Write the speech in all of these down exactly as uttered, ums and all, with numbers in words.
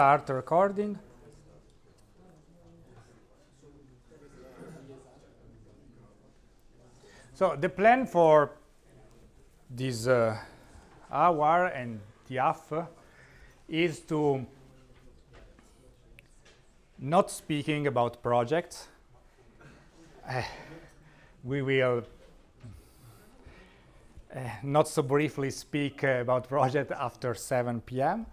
start recording. So the plan for this uh, hour and the half is to not speaking about projects. Uh, we will uh, not so briefly speak uh, about project after seven p m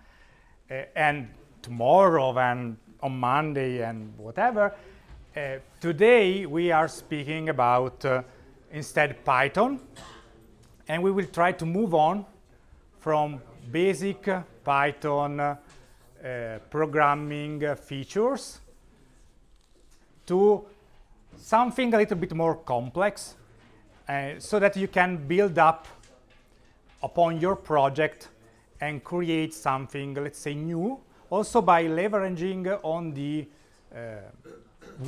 Uh, and tomorrow and on Monday and whatever. Uh, today we are speaking about uh, instead Python, and we will try to move on from basic uh, Python uh, uh, programming uh, features to something a little bit more complex, uh, so that you can build up upon your project and create something, let's say, new, also by leveraging on the uh,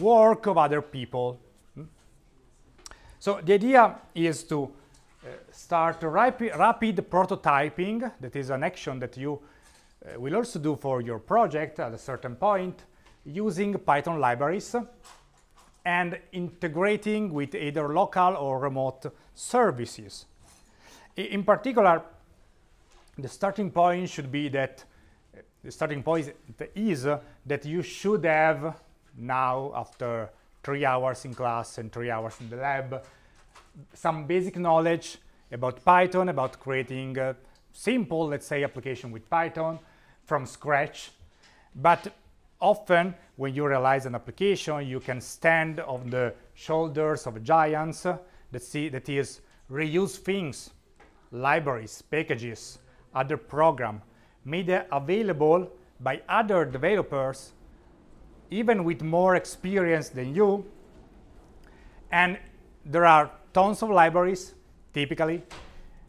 work of other people. Hmm? So the idea is to uh, start rapi rapid prototyping. That is an action that you uh, will also do for your project at a certain point, using Python libraries and integrating with either local or remote services. I in particular, the starting point should be that uh, the starting point is uh, that you should have now, after three hours in class and three hours in the lab, some basic knowledge about Python, about creating a simple, let's say, application with Python from scratch. But often when you realize an application, you can stand on the shoulders of giants uh, that see that is reuse things, libraries, packages, other program made available by other developers, even with more experience than you. And there are tons of libraries, typically,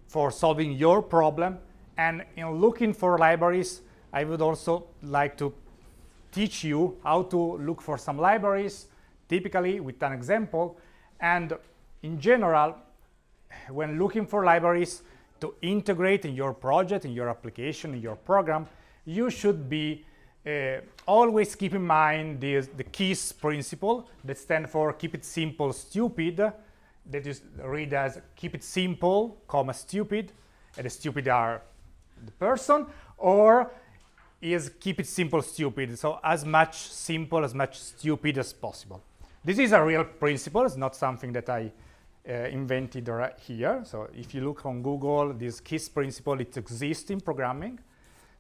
for solving your problem. And in looking for libraries, I would also like to teach you how to look for some libraries, typically with an example. And in general, when looking for libraries, to integrate in your project, in your application, in your program, you should be uh, always keep in mind this, the KISS principle, that stands for keep it simple, stupid, that is read as keep it simple, comma, stupid, and the stupid are the person, or is keep it simple, stupid, so as much simple, as much stupid as possible. This is a real principle, it's not something that I Uh, invented right here. So if you look on Google, this KISS principle, it exists in programming,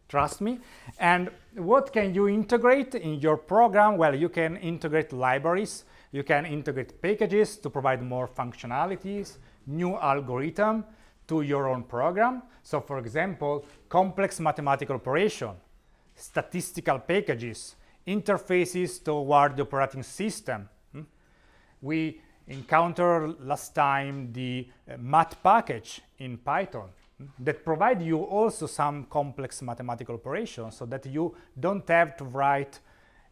trust me. And what can you integrate in your program? Well, you can integrate libraries, you can integrate packages to provide more functionalities, new algorithm to your own program. So for example, complex mathematical operation, statistical packages, interfaces toward the operating system. Hmm? We encounter last time the uh, math package in Python that provide you also some complex mathematical operations, so that you don't have to write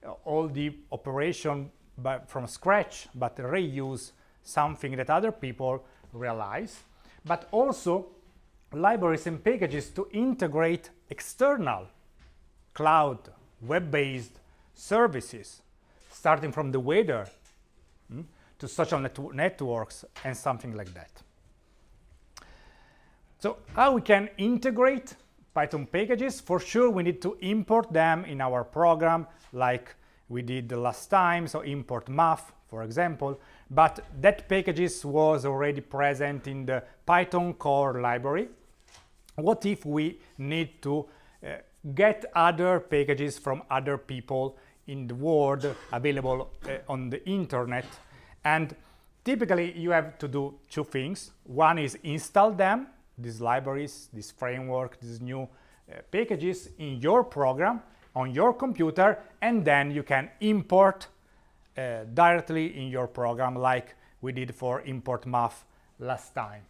uh, all the operation by, from scratch, but reuse something that other people realize. But also libraries and packages to integrate external cloud web-based services, starting from the weather mm? to social net networks and something like that. So how we can integrate Python packages? For sure, we need to import them in our program like we did the last time. So import math, for example, but that packages was already present in the Python core library. What if we need to uh, get other packages from other people in the world available uh, on the internet? And typically you have to do two things. One is install them, these libraries, this framework, these new uh, packages in your program, on your computer, and then you can import uh, directly in your program like we did for import math last time.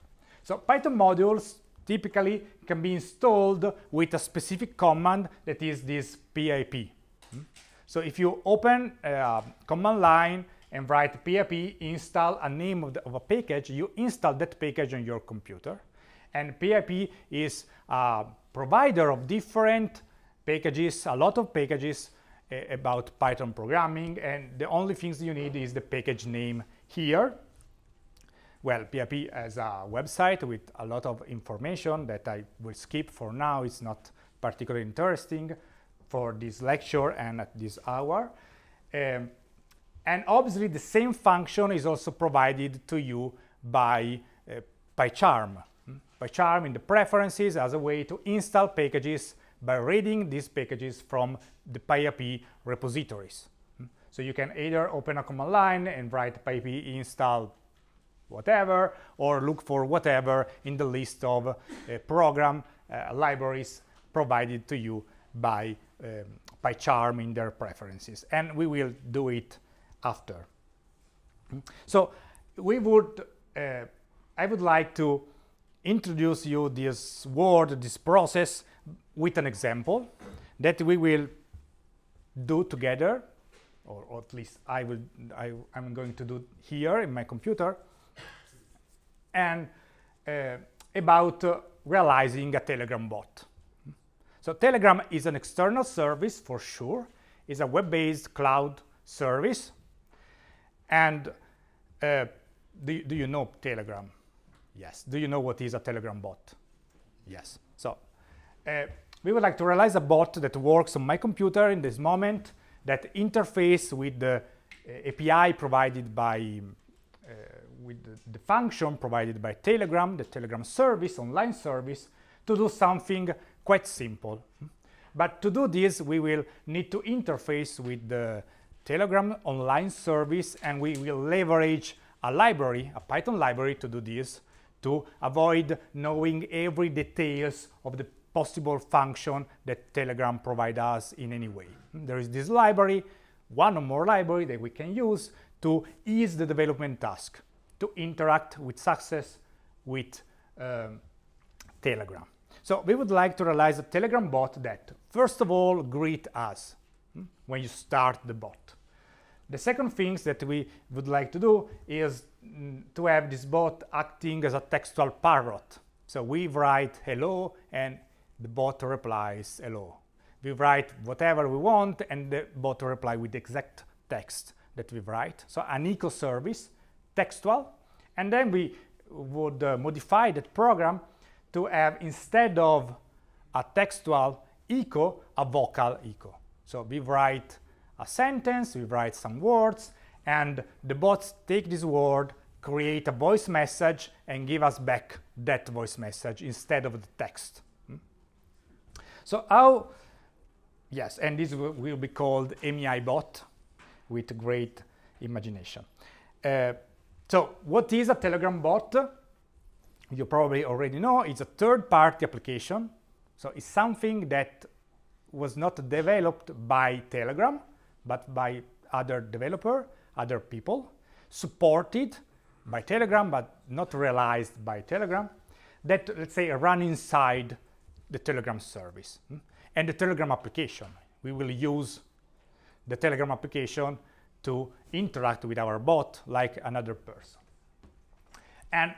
So Python modules typically can be installed with a specific command that is this P I P. Hmm? So if you open uh, command line and write P I P install a name of, the, of a package, you install that package on your computer. And P I P is a provider of different packages, a lot of packages uh, about Python programming, and the only things you need is the package name here. Well, P I P has a website with a lot of information that I will skip for now. It's not particularly interesting for this lecture and at this hour. Um, and obviously the same function is also provided to you by uh, PyCharm. PyCharm in the preferences as a way to install packages by reading these packages from the P I P repositories. So you can either open a command line and write P I P install whatever, or look for whatever in the list of uh, program uh, libraries provided to you by um, PyCharm in their preferences, and we will do it after. So we would, uh, I would like to introduce you this word, this process, with an example that we will do together, or, or at least I will, I, I'm going to do here in my computer, and uh, about uh, realizing a Telegram bot. So Telegram is an external service for sure. It's a web-based cloud service. And uh, do, do you know Telegram? Yes. Do you know what is a Telegram bot? Yes. So uh, we would like to realize a bot that works on my computer in this moment, that interface with the uh, A P I provided by uh, with the, the function provided by Telegram, the Telegram service, online service, to do something quite simple. But to do this, we will need to interface with the Telegram online service, and we will leverage a library, a Python library, to do this, to avoid knowing every details of the possible function that Telegram provides us in any way. There is this library, one or more library that we can use to ease the development task, to interact with success with um, Telegram. So we would like to realize a Telegram bot that, first of all, greets us hmm, when you start the bot. The second things that we would like to do is mm, to have this bot acting as a textual parrot. So we write hello and the bot replies hello. We write whatever we want and the bot replies with the exact text that we write. So an eco service, textual, and then we would uh, modify that program to have, instead of a textual echo, a vocal echo. So we write a sentence, we write some words, and the bots take this word, create a voice message, and give us back that voice message instead of the text. Hmm? So how, yes, and this will, will be called M E I bot, with great imagination. Uh, so what is a Telegram bot? You probably already know, it's a third-party application. So it's something that was not developed by Telegram, but by other developers, other people, supported by Telegram, but not realized by Telegram, that, let's say, run inside the Telegram service and the Telegram application. We will use the Telegram application to interact with our bot like another person. And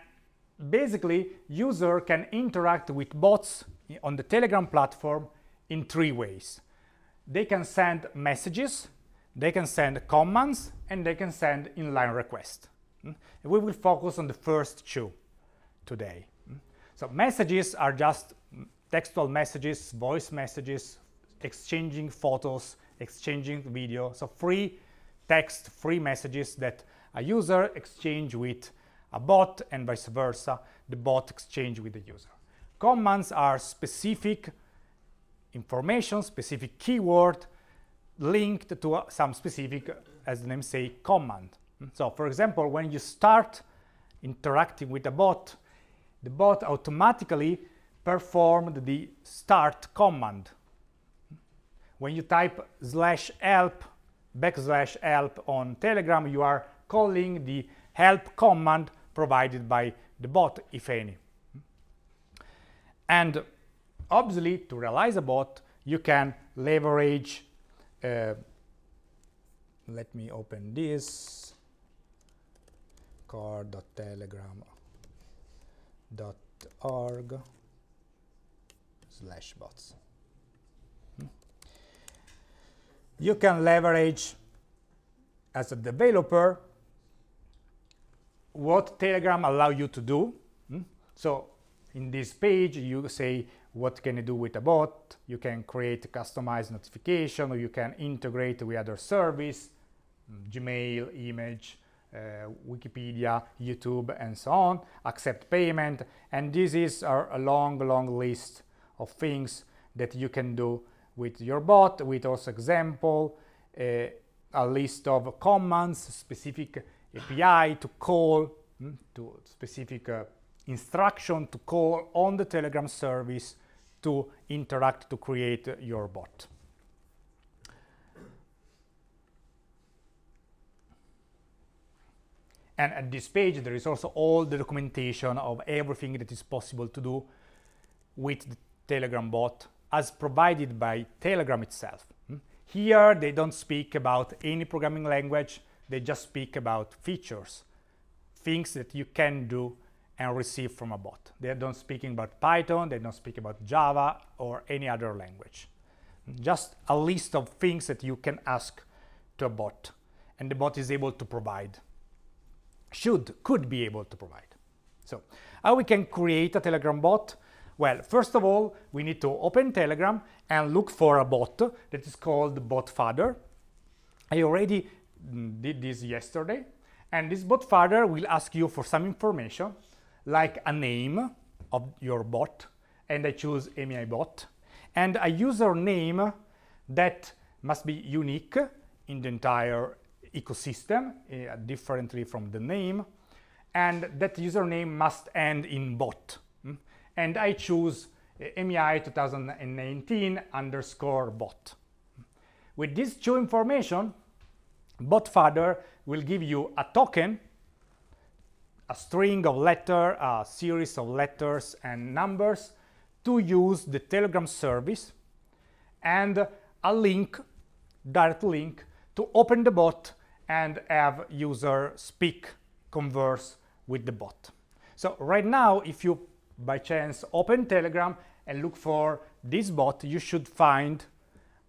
basically, user can interact with bots on the Telegram platform in three ways. They can send messages, they can send commands, and they can send inline requests. Mm? We will focus on the first two today. Mm? So messages are just textual messages, voice messages, exchanging photos, exchanging video. So free text, free messages that a user exchange with a bot, and vice versa, the bot exchange with the user. Commands are specific information, specific keyword linked to a, some specific, as the name says, command. So for example, when you start interacting with a bot, the bot automatically performed the start command. When you type slash help, backslash help on Telegram, you are calling the help command provided by the bot, if any. And obviously, to realize a bot, you can leverage, uh, let me open this, core dot telegram dot org slash bots. you can leverage as a developer what Telegram allows you to do. Hmm? So in this page, you say, what can you do with a bot? You can create customized notification, or you can integrate with other service, Gmail, image, uh, Wikipedia, YouTube, and so on, accept payment. And this is our, a long, long list of things that you can do with your bot, with also example, uh, a list of commands, specific A P I to call, mm, to specific uh, instruction to call on the Telegram service to interact, to create uh, your bot. And at this page, there is also all the documentation of everything that is possible to do with the Telegram bot as provided by Telegram itself. Mm. Here, they don't speak about any programming language. They just speak about features, things that you can do and receive from a bot. They don't speak about Python, they don't speak about Java or any other language. Just a list of things that you can ask to a bot, and the bot is able to provide, should, could be able to provide. So how we can create a Telegram bot? Well, first of all, we need to open Telegram and look for a bot that is called BotFather. I already did this yesterday, and this BotFather will ask you for some information, like a name of your bot, and I choose M E I bot, and a username that must be unique in the entire ecosystem, uh, differently from the name, and that username must end in bot. Mm? And I choose uh, M E I twenty nineteen underscore bot. With these two information, BotFather will give you a token, a string of letters, a series of letters and numbers to use the Telegram service, and a link, direct link, to open the bot and have user speak, converse with the bot. So right now, if you by chance open Telegram and look for this bot, you should find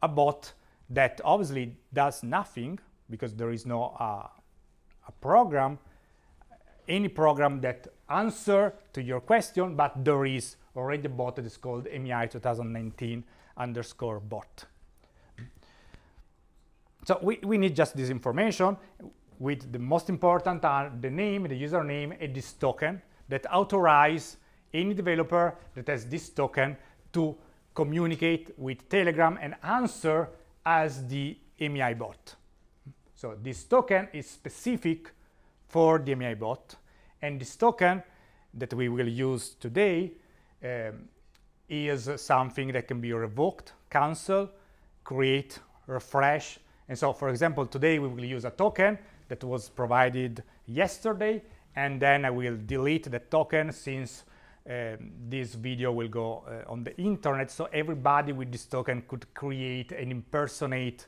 a bot that obviously does nothing, because there is no uh, a program, any program that answer to your question, but there is already a bot that is called M E I twenty nineteen underscore bot. So we, we need just this information, with the most important are the name, the username, and this token that authorize any developer that has this token to communicate with Telegram and answer as the M E I bot. So this token is specific for the M E I bot, and this token that we will use today um, is something that can be revoked, cancel, create, refresh. And so, for example, today we will use a token that was provided yesterday, and then I will delete the token since um, this video will go uh, on the internet, so everybody with this token could create and impersonate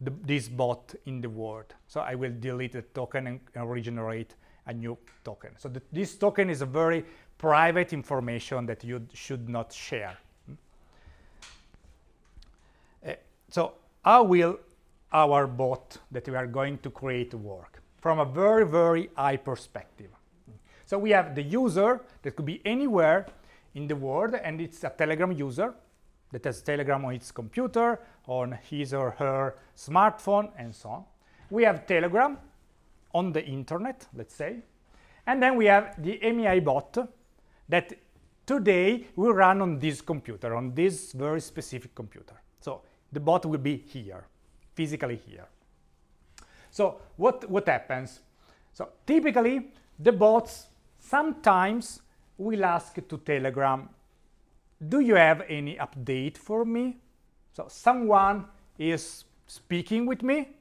the, this bot in the world. So I will delete the token and, and regenerate a new token. So the, this token is a very private information that you should not share. Mm? Uh, so how will our bot that we are going to create work from a very, very high perspective? Mm. So we have the user that could be anywhere in the world, and it's a Telegram user that has Telegram on its computer, on his or her smartphone, and so on. We have Telegram on the internet, let's say, and then we have the M E I bot that today will run on this computer, on this very specific computer. So the bot will be here, physically here. So what, what happens? So typically the bots sometimes will ask to Telegram, do you have any update for me? So someone is speaking with me.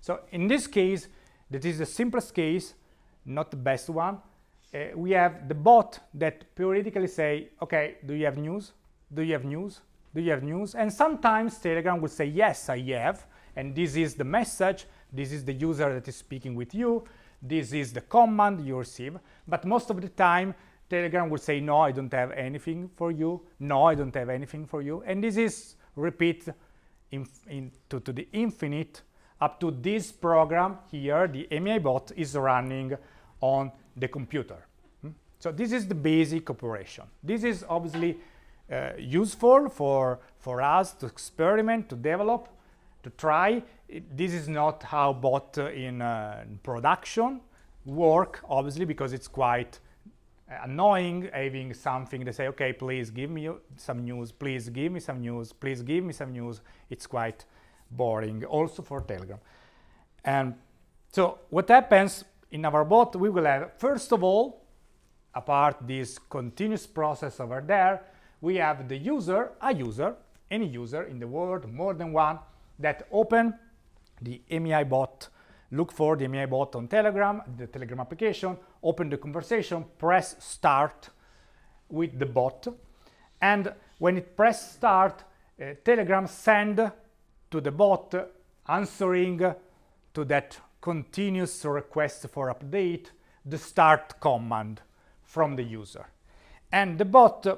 So in this case, that is the simplest case, not the best one. Uh, we have the bot that periodically say, okay, do you have news? Do you have news? Do you have news? And sometimes Telegram will say, yes, I have. And this is the message. This is the user that is speaking with you. This is the command you receive. But most of the time, Telegram will say, no, I don't have anything for you. No, I don't have anything for you. And this is repeat in, in, to, to the infinite up to this program here, the M E I bot is running on the computer. Hmm? So this is the basic operation. This is obviously uh, useful for, for us to experiment, to develop, to try. It, this is not how bot uh, in, uh, in production work, obviously, because it's quite annoying having something to say, okay, please give me some news, please give me some news, please give me some news. It's quite boring also for Telegram. And so what happens in our bot, we will have, first of all, apart this continuous process over there, we have the user, a user, any user in the world, more than one, that open the M E I bot, look for the M E I bot on Telegram, the Telegram application, open the conversation, press start with the bot, and when it press start, uh, Telegram send to the bot answering to that continuous request for update the start command from the user. And the bot uh,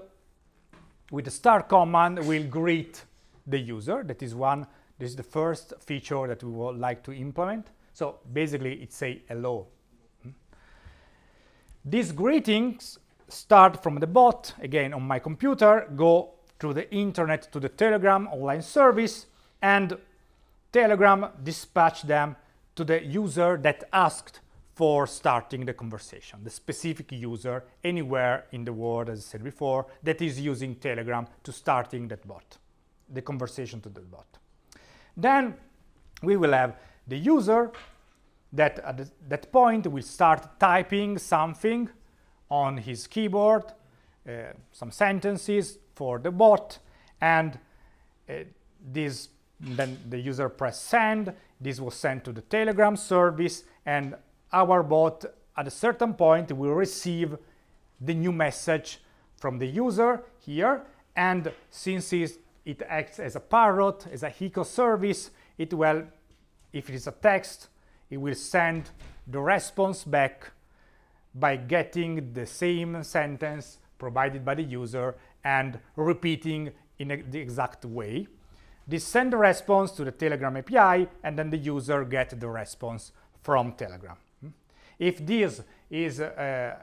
with the start command will greet the user. That is one, this is the first feature that we would like to implement. So basically it say hello. Hmm? These greetings start from the bot, again on my computer, go through the internet to the Telegram online service, and Telegram dispatch them to the user that asked for starting the conversation, the specific user anywhere in the world, as I said before, that is using Telegram to starting that bot, the conversation to the bot. Then we will have the user that at the, that point will start typing something on his keyboard, uh, some sentences for the bot, and uh, this then the user press send. This was sent to the Telegram service, and our bot at a certain point will receive the new message from the user here, and since it acts as a parrot, as a echo service, it will, if it is a text, it will send the response back by getting the same sentence provided by the user and repeating in a, the exact way. This send the response to the Telegram A P I, and then the user gets the response from Telegram. If this is, uh,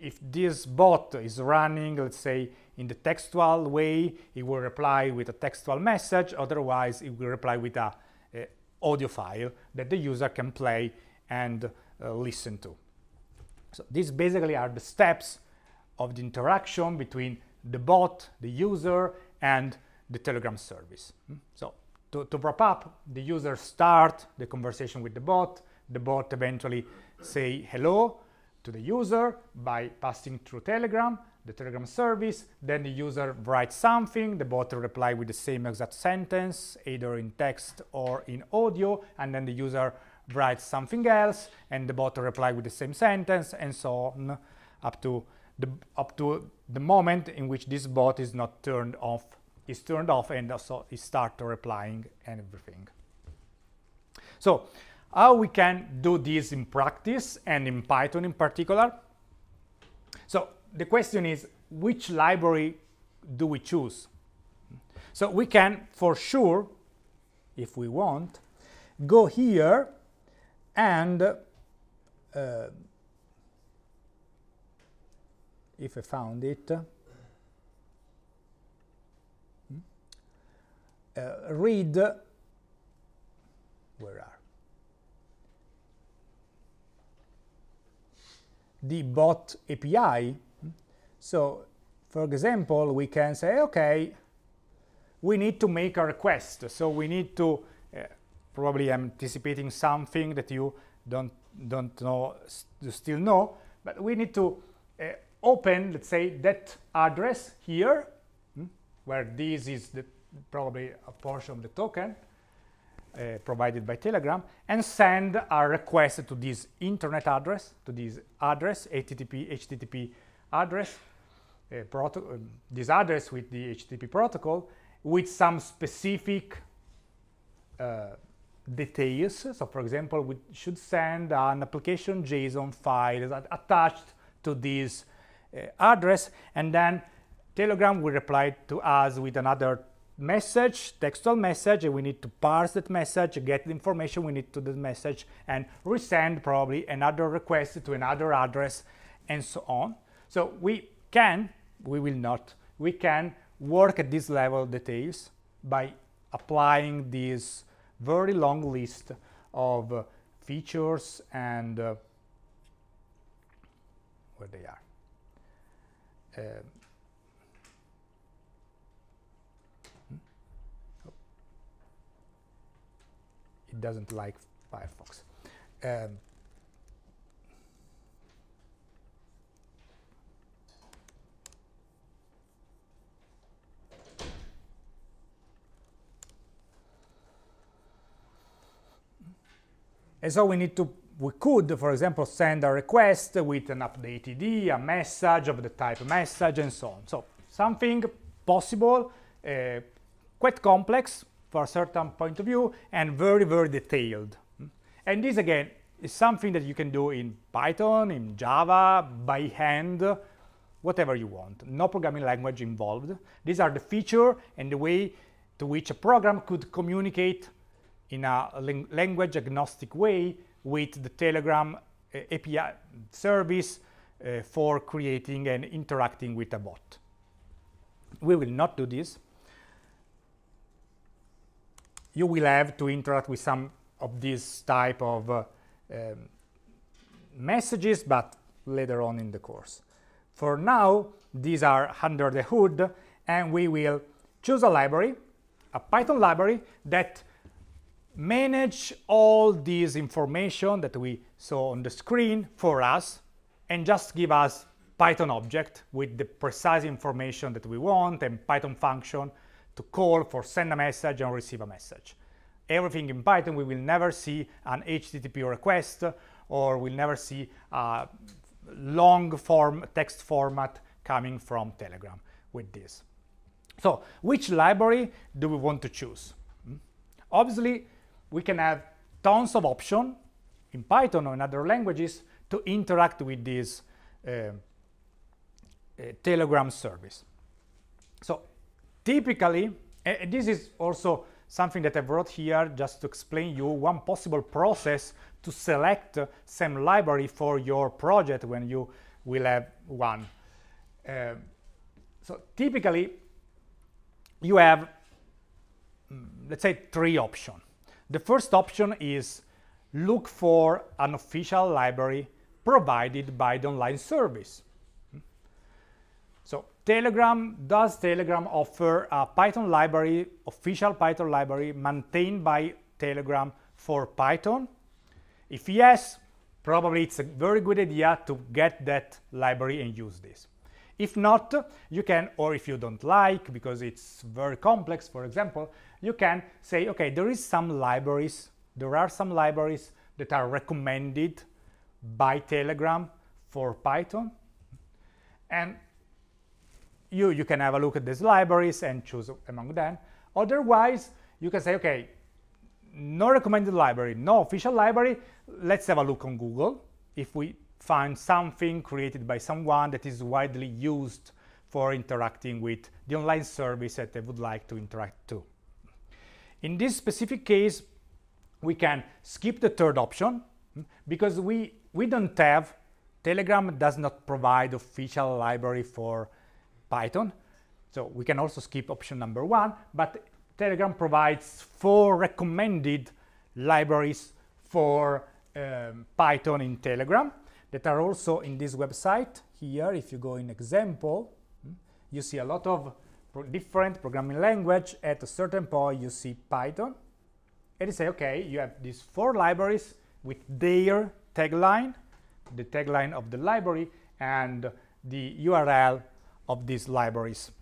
if this bot is running, let's say, in the textual way, it will reply with a textual message. Otherwise, it will reply with a, a audio file that the user can play and uh, listen to. So these basically are the steps of the interaction between the bot, the user, and the Telegram service. So to, to wrap up, the user starts the conversation with the bot, the bot eventually say hello to the user by passing through Telegram, the Telegram service, then the user writes something, the bot replies with the same exact sentence, either in text or in audio, and then the user writes something else, and the bot replies with the same sentence, and so on, up to the, up to the moment in which this bot is not turned off, is turned off, and also it starts replying and everything. So, how we can do this in practice, and in Python in particular? So, the question is, which library do we choose? So we can, for sure, if we want, go here and uh, if I found it, uh, read, where are the bot A P I. So, for example, we can say, okay, we need to make a request. So we need to, uh, probably I'm anticipating something that you don't, don't know, you still know, but we need to uh, open, let's say, that address here, hmm, where this is the, probably a portion of the token uh, provided by Telegram, and send a request to this internet address, to this address, H T T P, H T T P address. Uh, protocol, uh, this address with the H T T P protocol with some specific uh, details. So, for example, we should send an application JSON file that attached to this uh, address, and then Telegram will reply to us with another message, textual message, and we need to parse that message, get the information we need to the message, and resend probably another request to another address, and so on. So we can, we will not, we can work at this level of details by applying this very long list of uh, features and uh, where they are. Um, It doesn't like Firefox. Um, and so we need to, we could, for example, send a request with an update I D, a message of the type message, and so on. So something possible, uh, quite complex, for a certain point of view, and very, very detailed. And this, again, is something that you can do in Python, in Java, by hand, whatever you want. No programming language involved. These are the feature and the way to which a program could communicate in a language agnostic way with the Telegram uh, A P I service uh, for creating and interacting with a bot. We will not do this. You will have to interact with some of these type of uh, um, messages, but later on in the course. For now, these are under the hood, and we will choose a library, a Python library, that manages all this information that we saw on the screen for us, and just give us Python object with the precise information that we want, and Python function to call for send a message and receive a message. Everything in Python, we will never see an H T T P request, or we'll never see a long form text format coming from Telegram with this. So which library do we want to choose? Obviously, we can have tons of options in Python or in other languages to interact with this uh, uh, Telegram service. So typically, uh, this is also something that I wrote here just to explain you one possible process to select uh, some library for your project when you will have one. Uh, so typically, you have, mm, let's say, three options. The first option is look for an official library provided by the online service. So Telegram, does Telegram offer a Python library, official Python library maintained by Telegram for Python? If yes, probably it's a very good idea to get that library and use this. If not, you can, or if you don't like, because it's very complex, for example, you can say, okay, there is some libraries, there are some libraries that are recommended by Telegram for Python, and You, you can have a look at these libraries and choose among them. Otherwise, you can say, okay, no recommended library, no official library, let's have a look on Google. If we find something created by someone that is widely used for interacting with the online service that they would like to interact to. In this specific case, we can skip the third option because we, we don't have, Telegram does not provide official library for Python, so we can also skip option number one, but Telegram provides four recommended libraries for um, Python in Telegram that are also in this website here. If you go in example, you see a lot of pro different programming language. At a certain point, you see Python, and you say, okay, you have these four libraries with their tagline, the tagline of the library, and the U R L of these libraries.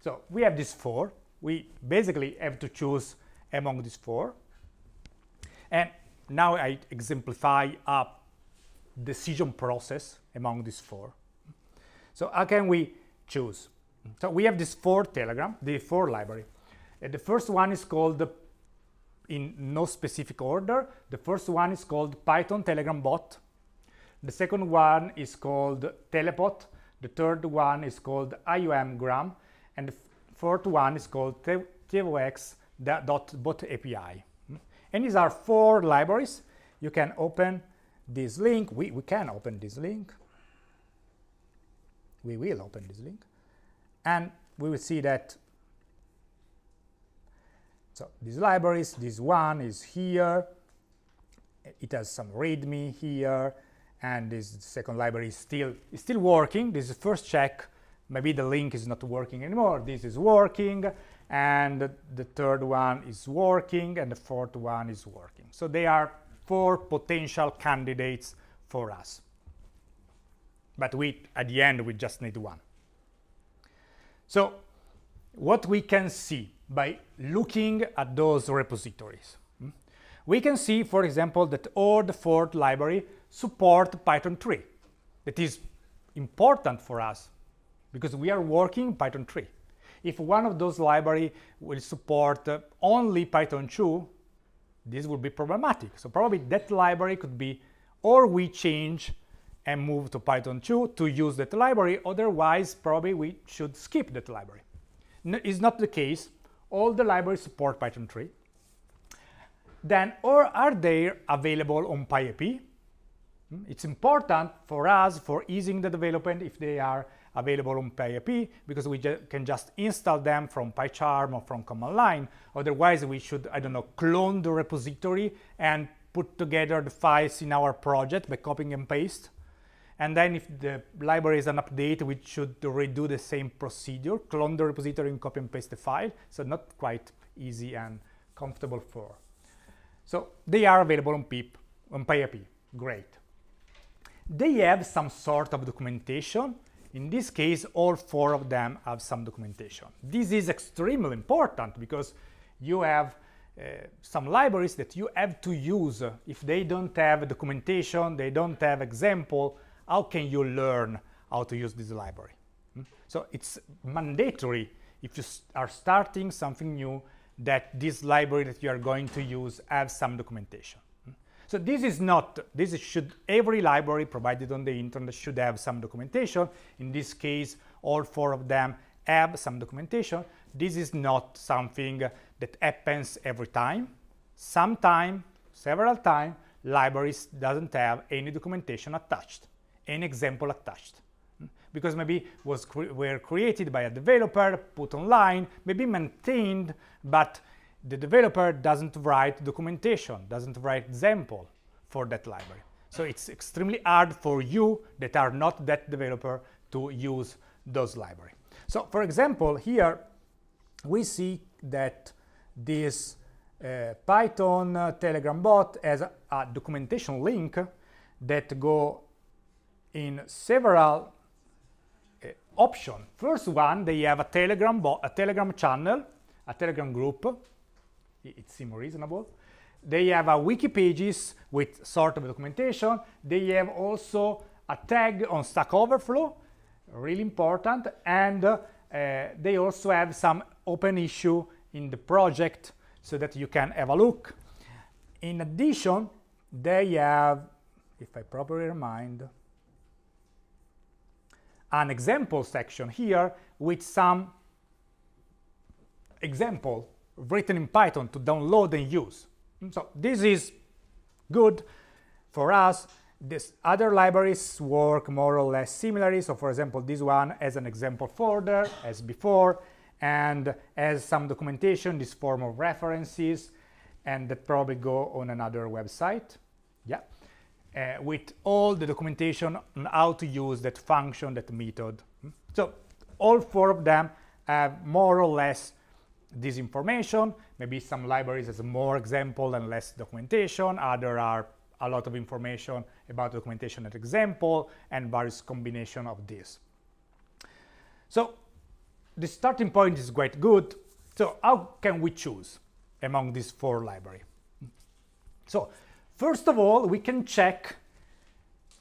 So we have these four. We basically have to choose among these four. And now I exemplify a decision process among these four. So how can we choose? So we have these four Telegram, the four library. And the first one is called, in no specific order, the first one is called Python Telegram Bot. The second one is called Telepot. The third one is called aiogram, and the fourth one is called te telex dot bot A P I. And these are four libraries. You can open this link. We, we can open this link. We will open this link. And we will see that. So these libraries, this one is here. It has some readme here. And this second library is still, is still working. This is first check. Maybe the link is not working anymore. This is working. And the third one is working, and the fourth one is working. So they are four potential candidates for us. But we, at the end, we just need one. So what we can see by looking at those repositories? We can see, for example, that all the fourth library support Python three. That is important for us, because we are working Python three. If one of those libraries will support uh, only Python two, this would be problematic. So probably that library could be, or we change and move to Python two to use that library, otherwise probably we should skip that library. No, it's not the case. All the libraries support Python three. Then, or are they available on PyPI? It's important for us, for easing the development, if they are available on PyIP, because we ju can just install them from PyCharm or from command line. Otherwise, we should, I don't know, clone the repository and put together the files in our project by copying and paste. And then if the library is an update, we should redo the same procedure, clone the repository and copy and paste the file. So not quite easy and comfortable for. So they are available on P I P, on PyIP, great. They have some sort of documentation. In this case, all four of them have some documentation. This is extremely important because you have uh, some libraries that you have to use. If they don't have documentation, they don't have example, how can you learn how to use this library? Hmm? So it's mandatory, if you are starting something new, that this library that you are going to use have some documentation. So this is not, this is should, every library provided on the internet should have some documentation. In this case, all four of them have some documentation. This is not something that happens every time. Sometime, several times, libraries doesn't have any documentation attached, any example attached. Because maybe was cre- were created by a developer, put online, maybe maintained, but the developer doesn't write documentation, doesn't write example for that library. So it's extremely hard for you that are not that developer to use those libraries. So for example, here we see that this uh, Python uh, Telegram bot has a, a documentation link that go in several uh, options. First one, they have a Telegram bot, a Telegram channel, a Telegram group. It seems reasonable. They have a wiki pages with sort of documentation. They have also a tag on Stack Overflow, really important. And uh, they also have some open issue in the project so that you can have a look. In addition, they have, if I properly remind, an example section here with some example written in Python to download and use. So this is good for us. This other libraries work more or less similarly. So for example, this one has an example folder as before and has some documentation, this form of references, and that probably go on another website. Yeah, uh, with all the documentation on how to use that function, that method. So all four of them have more or less this information. Maybe some libraries has more example and less documentation, other are a lot of information about documentation and example, and various combination of this. So the starting point is quite good. So how can we choose among these four libraries? So first of all, we can check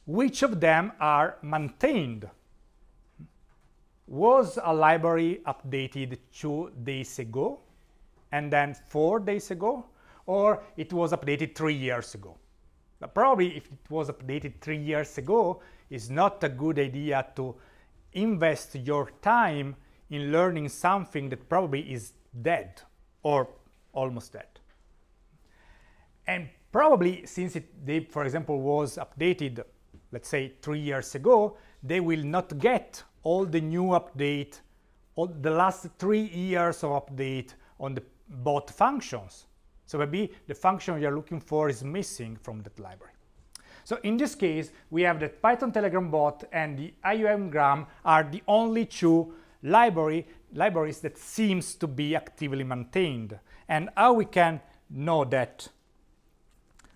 which of them are maintained. Was a library updated two days ago and then four days ago, or it was updated three years ago? But probably if it was updated three years ago, it's not a good idea to invest your time in learning something that probably is dead. or almost that. And probably since it, they, for example, was updated, let's say three years ago, they will not get all the new update, all the last three years of update on the bot functions. So maybe the function you're looking for is missing from that library. So in this case, we have that Python Telegram Bot and the aiogram are the only two library, libraries that seems to be actively maintained. And how we can know that?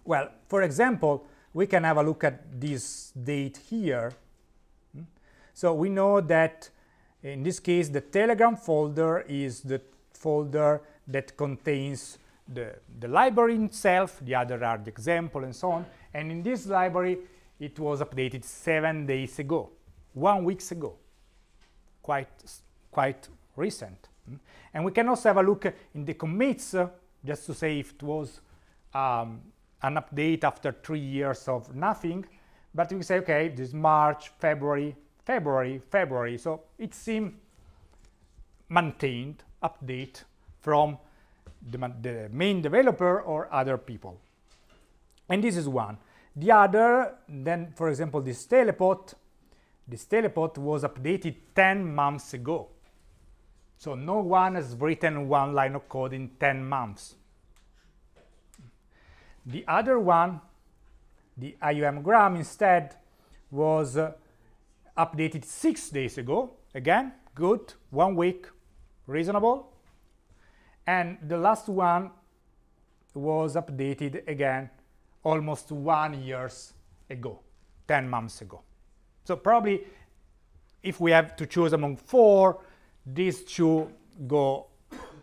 Well, for example, we can have a look at this date here. So we know that in this case, the Telegram folder is the folder that contains the, the library itself, the other are the example and so on. And in this library, it was updated seven days ago, one week ago, quite, quite recent. And we can also have a look in the commits, just to say if it was um, an update after three years of nothing, but we can say, okay, this is March, February, February, February, so it seems maintained, update from the, the main developer or other people. And this is one. The other, then for example, this Telepot, this Telepot was updated ten months ago. So no one has written one line of code in ten months. The other one, the aiogram instead, was uh, updated six days ago. Again, good, one week, reasonable. And the last one was updated again almost one year ago, ten months ago. So probably if we have to choose among four, these two go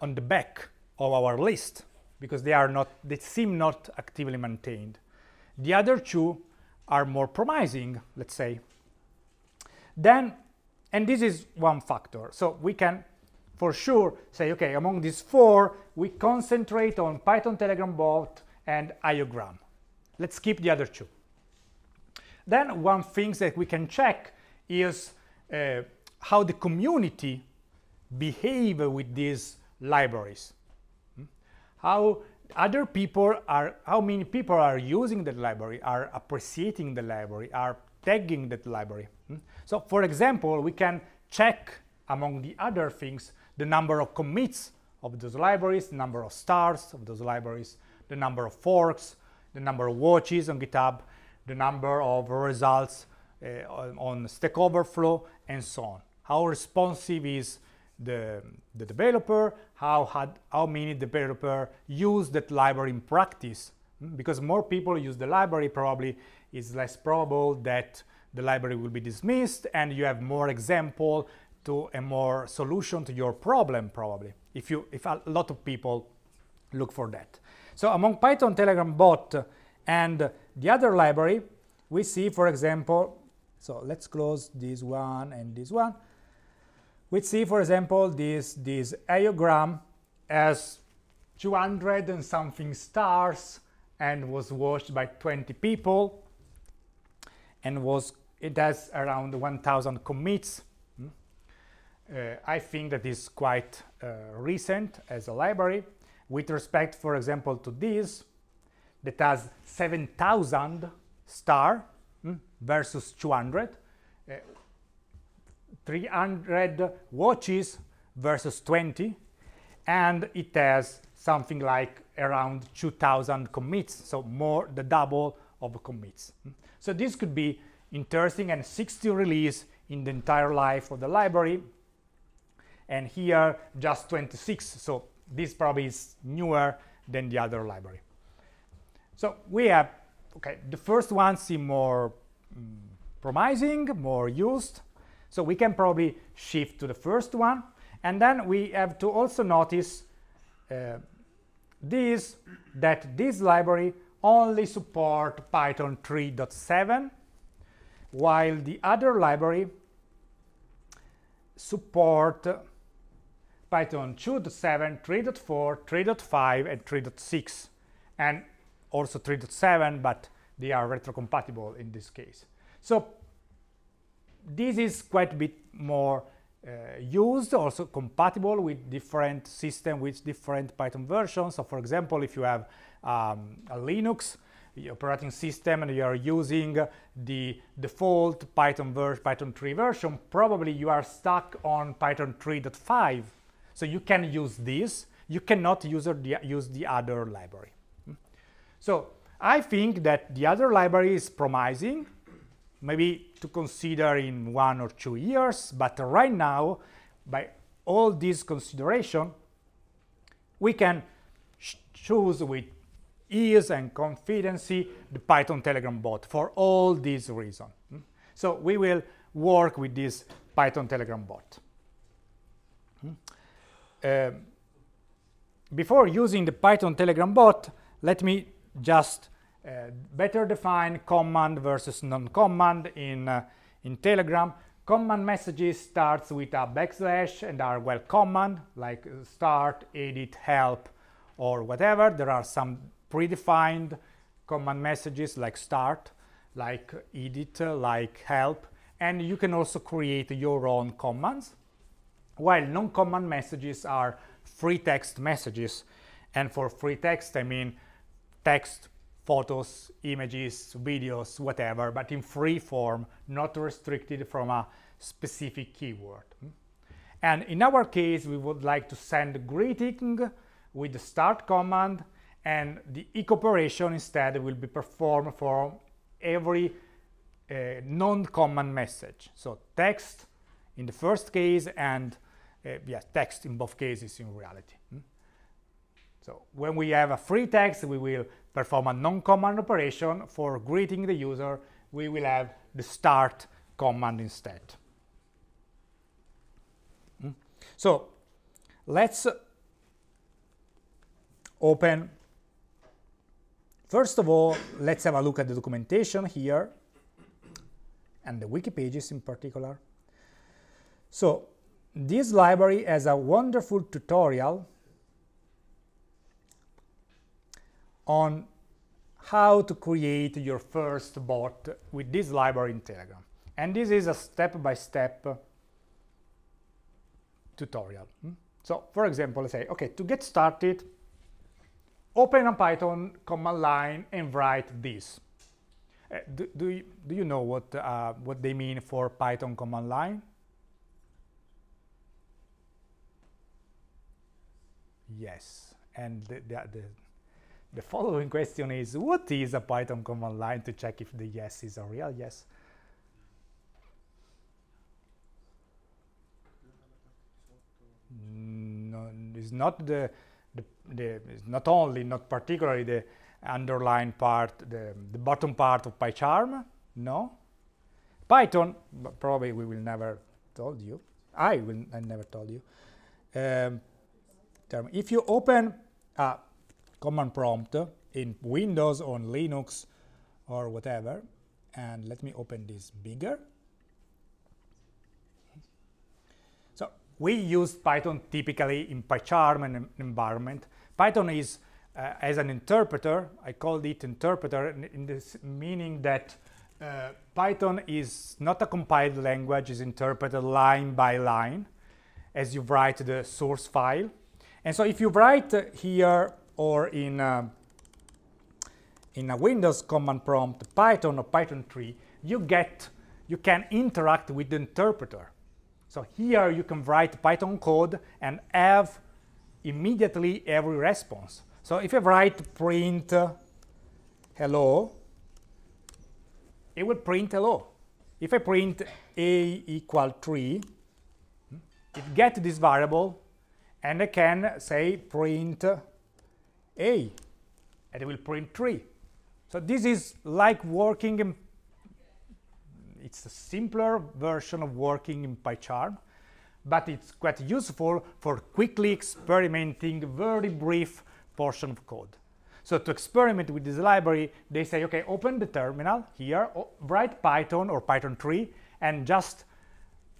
on the back of our list, because they are not, they seem not actively maintained. The other two are more promising, let's say. Then, and this is one factor, so we can for sure say, okay, among these four, we concentrate on Python Telegram Bot and aiogram. Let's skip the other two. Then one thing that we can check is uh, how the community behave with these libraries. How other people are, how many people are using that library, are appreciating the library, are tagging that library. So for example, we can check among the other things the number of commits of those libraries, the number of stars of those libraries, the number of forks, the number of watches on GitHub, the number of results uh, on, on Stack Overflow, and so on. How responsive is The, the developer, how, had, how many developers use that library in practice, because more people use the library, probably it's less probable that the library will be dismissed, and you have more example to a more solution to your problem, probably, if, you, if a lot of people look for that. So among Python Telegram Bot and the other library, we see, for example, so let's close this one and this one. We see, for example, this, this aiogram has two hundred and something stars and was watched by twenty people, and was, it has around one thousand commits. Mm. Uh, I think that is quite uh, recent as a library. With respect, for example, to this, that has seven thousand star mm, versus two hundred. Uh, three hundred watches versus twenty, and it has something like around two thousand commits, so more the double of commits. So this could be interesting, and sixty release in the entire life of the library, and here just twenty-six, so this probably is newer than the other library. So we have, okay, the first one seem more mm, promising, more used. So we can probably shift to the first one, and then we have to also notice uh, this, that this library only support Python three point seven, while the other library support Python two point seven, three point four, three point five, and three point six, and also three point seven, but they are retrocompatible in this case. So this is quite a bit more uh, used, also compatible with different systems with different Python versions. So for example, if you have um, a Linux operating system and you are using the default Python version, Python three version, probably you are stuck on Python three point five. So you can use this, you cannot use the, use the other library. So I think that the other library is promising, maybe to consider in one or two years, but right now, by all these consideration, we can choose with ease and confidence the Python Telegram bot for all these reasons. So we will work with this Python Telegram bot. Um, before using the Python Telegram bot, let me just uh, better define command versus non-command in, uh, in Telegram. Command messages starts with a backslash and are well command, like start, edit, help, or whatever. There are some predefined command messages like start, like edit, like help, and you can also create your own commands, while non-command messages are free text messages. And for free text, I mean text, photos, images, videos, whatever, but in free form, not restricted from a specific keyword. And in our case, we would like to send greeting with the start command, and the echo operation instead will be performed for every uh, non-command message. So text in the first case and uh, yeah, text in both cases in reality. Hmm? So when we have a free text, we will perform a non-command operation. For greeting the user, we will have the start command instead. Hmm? So let's open. First of all, let's have a look at the documentation here and the wiki pages in particular. So this library has a wonderful tutorial on how to create your first bot with this library in Telegram. And this is a step-by-step -step tutorial. So for example, let's say, okay, to get started, open a Python command line and write this. Uh, do, do, you, do you know what, uh, what they mean for Python command line? Yes, and the, the, the, the following question is, what is a Python command line, to check if the yes is a real yes? No, it's not the... The, the, not only, not particularly the underline part, the, the bottom part of PyCharm, no. Python, but probably we will never told you. I will I never told you. Um, term. If you open a command prompt in Windows or Linux or whatever, and let me open this bigger. We use Python typically in PyCharm and environment. Python is uh, as an interpreter. I called it interpreter in, in this meaning that uh, Python is not a compiled language; is interpreted line by line as you write the source file. And so, if you write here or in a, in a Windows command prompt Python or Python three, you get you can interact with the interpreter. So here you can write Python code and have immediately every response. So if I write print uh, hello, it will print hello. If I print a equal three, it gets this variable and I can say print a and it will print three. So this is like working in it's a simpler version of working in PyCharm, but it's quite useful for quickly experimenting very brief portion of code. So to experiment with this library, they say, okay, open the terminal here, write Python or Python three, and just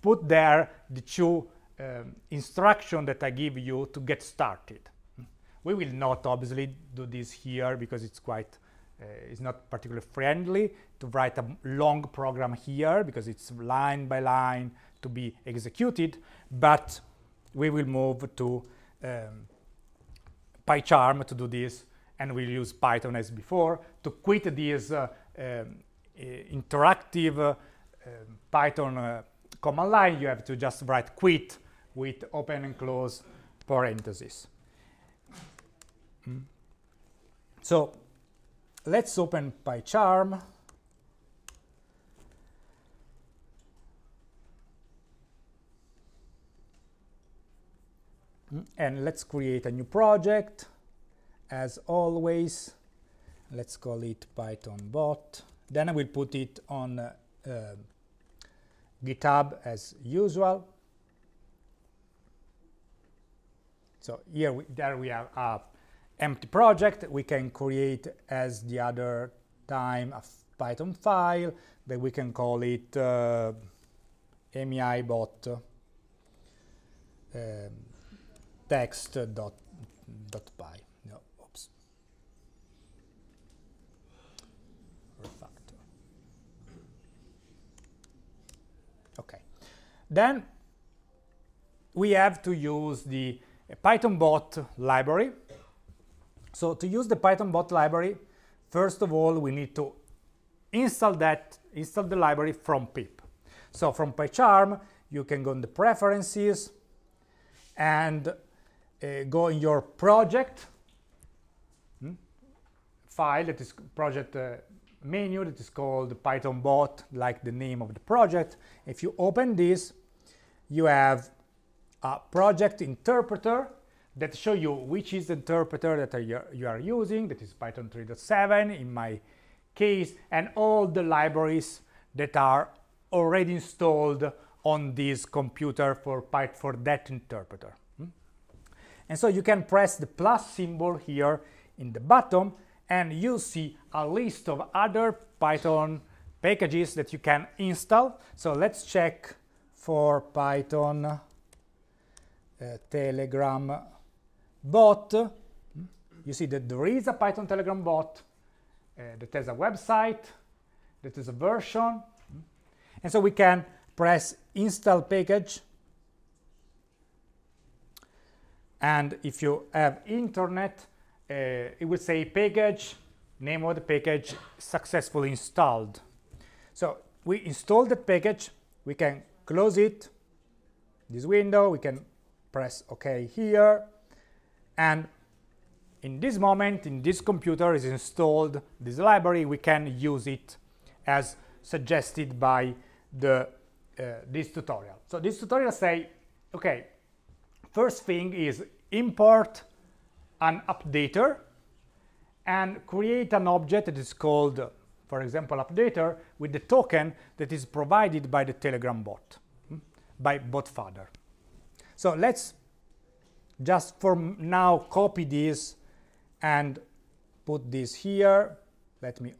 put there the two um, instructions that I give you to get started. We will not obviously do this here because it's quite Uh, it's not particularly friendly to write a long program here because it's line by line, to be executed, but we will move to um, PyCharm to do this, and we'll use Python as before to quit this uh, um, interactive uh, uh, Python uh, command line. You have to just write quit with open and close parentheses. Mm. So let's open PyCharm. And let's create a new project. As always, let's call it Python Bot. Then I will put it on uh, uh, GitHub as usual. So here, we, there we have an empty project. We can create, as the other time, a Python file, but we can call it uh, M E I bot. Um, text dot, dot py. No, oops. Refactor. Okay. Then we have to use the uh, Python bot library. So to use the Python bot library, first of all, we need to install that, install the library from pip. So from PyCharm, you can go in the preferences and Uh, go in your project hmm, file, that is project uh, menu, that is called Python Bot, like the name of the project. If you open this, you have a project interpreter that show you which is the interpreter that are you, you are using, that is Python three point seven in my case, and all the libraries that are already installed on this computer for, for that interpreter. And so you can press the plus symbol here in the bottom, and you see a list of other Python packages that you can install. So let's check for Python uh, Telegram Bot. You see that there is a Python Telegram Bot uh, that has a website, that is a version. And so we can press install package. And if you have internet, uh, it will say package, name of the package successfully installed. So we install that package, we can close it, this window, we can press OK here. And in this moment, in this computer is installed this library, we can use it as suggested by the, uh, this tutorial. So this tutorial say, okay, first thing is import an updater and create an object that is called, for example, updater, with the token that is provided by the Telegram bot, by BotFather. So let's just for now copy this and put this here. Let me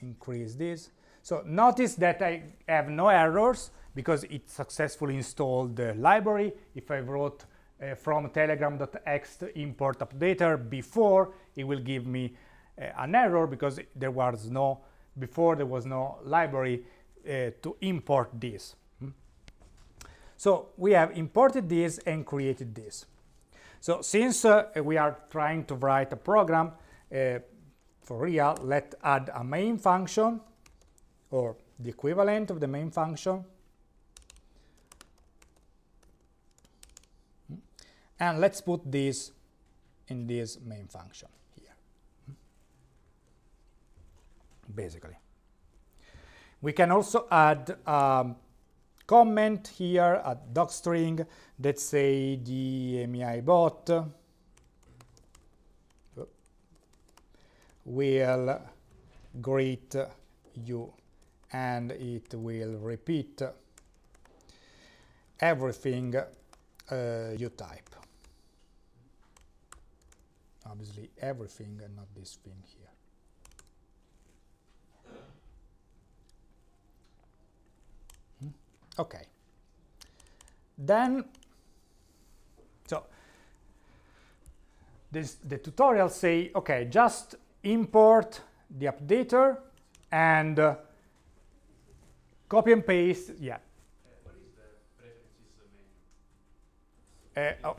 increase this. So notice that I have no errors because it successfully installed the library. If I wrote Uh, from telegram.ext import updater before, it will give me uh, an error because there was no, before there was no library uh, to import this. Hmm? So we have imported this and created this. So since uh, we are trying to write a program uh, for real, let's add a main function or the equivalent of the main function. And let's put this in this main function here. Basically, we can also add a comment here, a docstring that say the M E I bot will greet you, and it will repeat everything uh, you type. Obviously everything and not this thing here. Hmm? Okay. Then, so this, the tutorial say, okay, just import the updater and uh, copy and paste, yeah. Uh, what is the Uh, oh.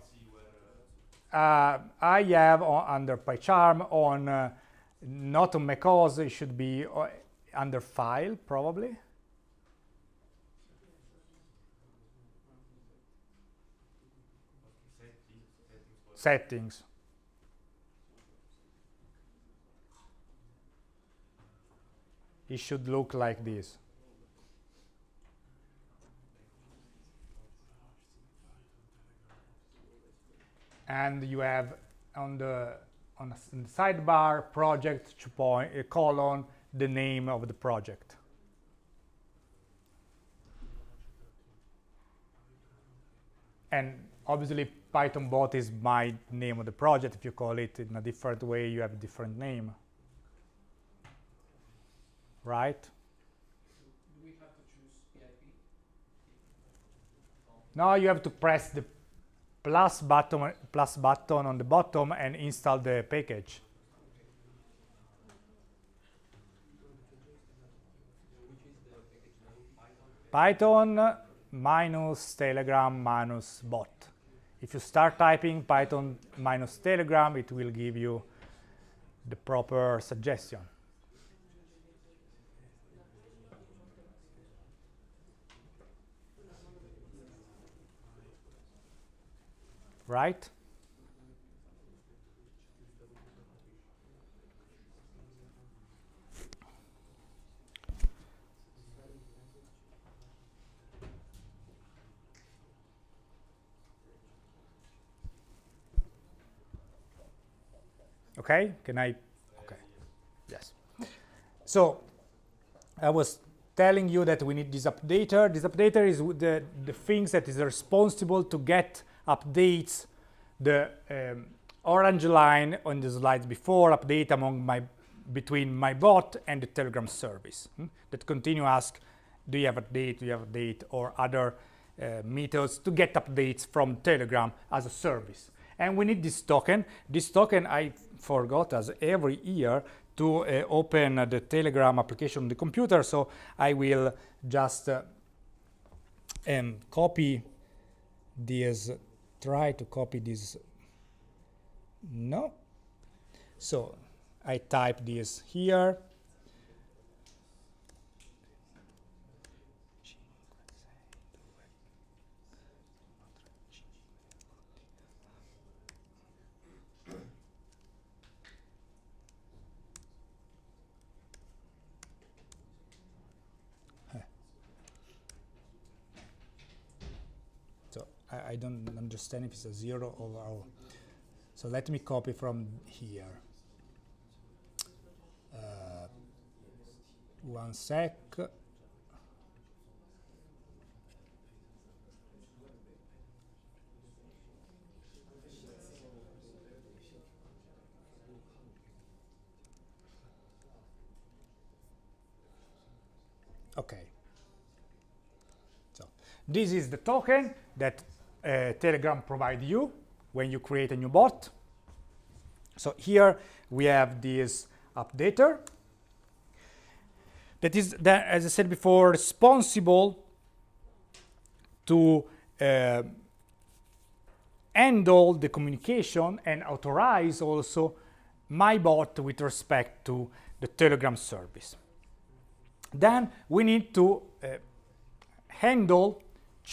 uh, I have on, under PyCharm on uh, not on MacOS. It should be uh, under File probably. Settings. It should look like this. And you have on the on the sidebar project to point a colon the name of the project. And obviously Python bot is my name of the project. If you call it in a different way, you have a different name. Right? Do we have to choose P I P? No, you have to press the plus button plus button on the bottom and install the package. Python minus Telegram minus bot. If you start typing Python minus Telegram, it will give you the proper suggestion. Right? Okay, can I? Okay, yes. So I was telling you that we need this updater. This updater is the, the things that is responsible to get updates, the um, orange line on the slide before, update among my between my bot and the Telegram service, hmm? that continue ask, do you have update, do you have update, or other uh, methods to get updates from Telegram as a service. And we need this token. This token I forgot as every year to uh, open uh, the Telegram application on the computer, so I will just uh, um, copy this. Try to copy this. No. So I type this here. I don't understand if it's a zero or oh. So let me copy from here. Uh, one sec. Okay. So this is the token that Uh, Telegram provide you when you create a new bot. So here we have this updater that is, that, as I said before, responsible to uh, handle the communication and authorize also my bot with respect to the Telegram service. Then we need to uh, handle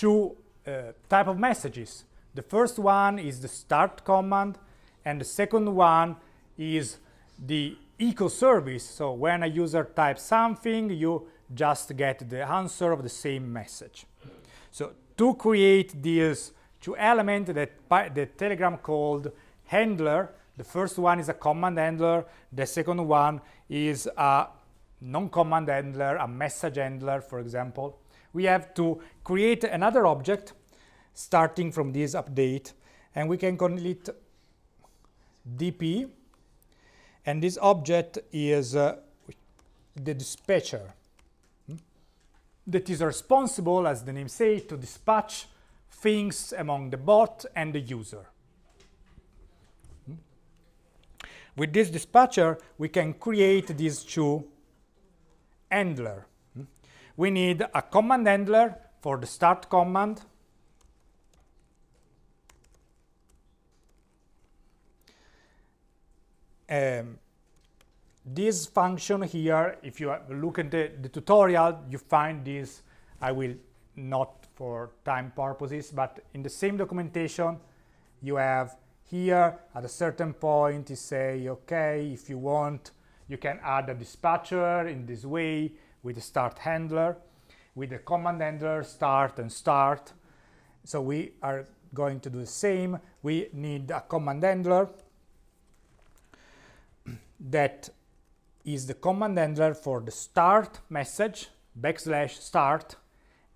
two Uh, type of messages. The first one is the start command, and the second one is the echo service. So when a user types something, you just get the answer of the same message. So to create these two elements that the Telegram called handler, the first one is a command handler, the second one is a non-command handler, a message handler, for example. We have to create another object starting from this update, and we can call it D P, and this object is uh, the dispatcher hmm? that is responsible, as the name says, to dispatch things among the bot and the user. Hmm? With this dispatcher, we can create these two handlers. We need a command handler for the start command um, this function here, if you look at the, the tutorial, you find this. I will not for time purposes, but in the same documentation you have here at a certain point you say, okay, if you want you can add a dispatcher in this way with a start handler, with a command handler start and start. So we are going to do the same. We need a command handler that is the command handler for the start message, backslash start,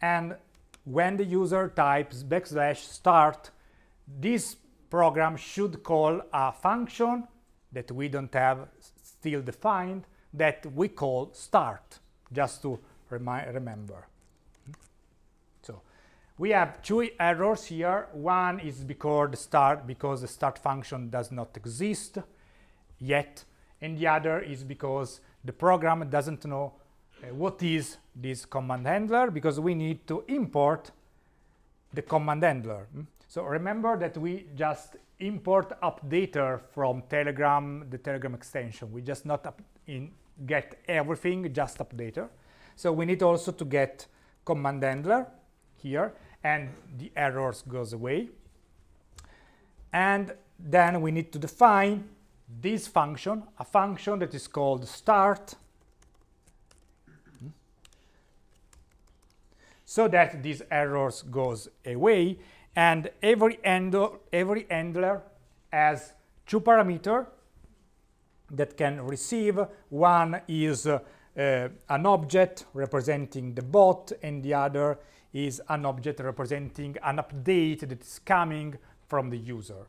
and when the user types backslash start, this program should call a function that we don't have still defined that we call start, just to remember. So we have two errors here. One is because the start because the start function does not exist yet, and the other is because the program doesn't know uh, what is this command handler, because we need to import the command handler. Mm? So remember that we just import updater from Telegram, the Telegram extension. We just not up in get everything, just updater. So we need also to get command handler here, and the errors goes away. And then we need to define this function, a function that is called start, so that these errors goes away. And every handler, every handler has two parameters that can receive. One is uh, uh, an object representing the bot, and the other is an object representing an update that is coming from the user.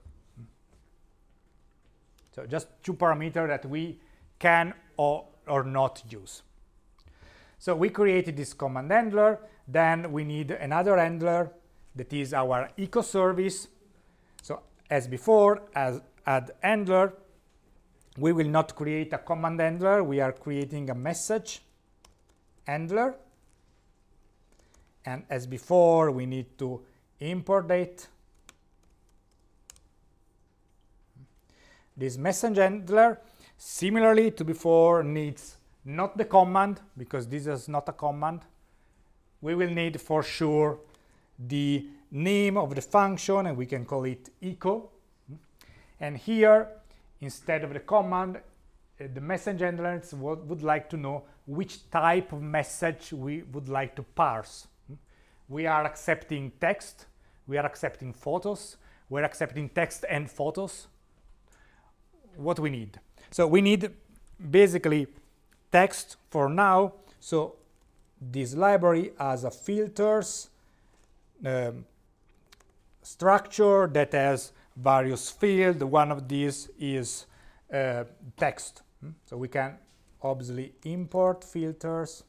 So just two parameters that we can or, or not use. So we created this command handler. Then we need another handler that is our echo service. So as before, as add handler, we will not create a command handler. We are creating a message handler. And as before, we need to import it. This message handler, similarly to before, needs not the command, because this is not a command. We will need for sure the name of the function, and we can call it echo. And here, instead of the command, uh, the message handlers would like to know which type of message we would like to parse. We are accepting text, we are accepting photos, we're accepting text and photos. What we need. So we need basically text for now. So this library has a filters um, structure that has various fields. One of these is uh, text. So we can obviously import filters.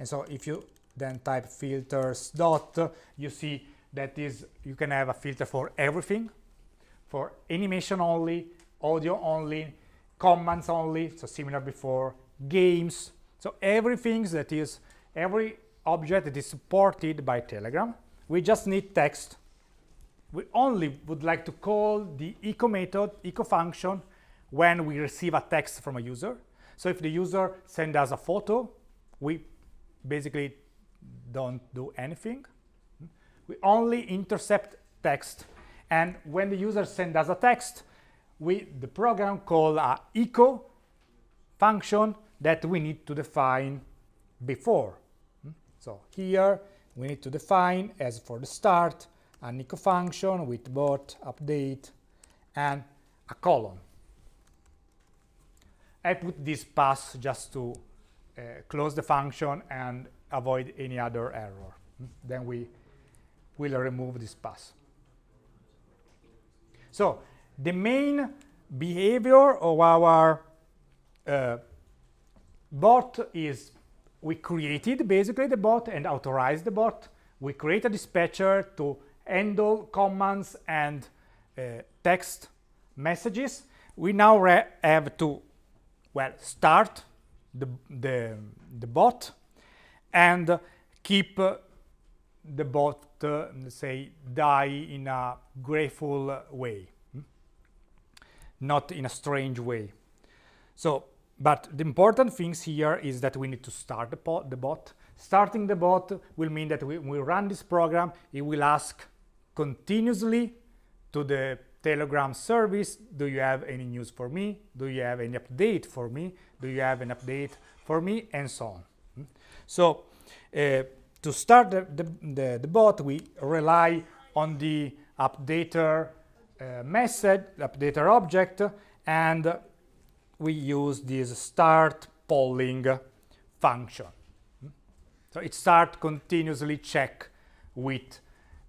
And so if you then type filters dot, you see that is you can have a filter for everything. For animation only, audio only, commands only, so similar before, games. So everything that is, every object that is supported by Telegram. We just need text. We only would like to call the echo method, echo function, when we receive a text from a user. So if the user sends us a photo, we basically don't do anything. We only intercept text. And when the user sends us a text, we, the program calls an echo function that we need to define before. So here we need to define, as for the start, an echo function with bot, update, and a colon. I put this pass just to uh, close the function and avoid any other error. Then we will remove this pass. So the main behavior of our uh, bot is we created basically the bot and authorized the bot. We create a dispatcher to handle commands and uh, text messages. We now re have to, well, start the, the, the bot and keep uh, the bot, uh, say, die in a graceful way. not in a strange way. So, but the important things here is that we need to start the, pot, the bot. Starting the bot will mean that we, we run this program, it will ask continuously to the Telegram service, do you have any news for me? Do you have any update for me? Do you have an update for me? And so on. So uh, to start the, the, the, the bot, we rely on the updater uh, message, updater object, and we use this start polling function. So it starts continuously check with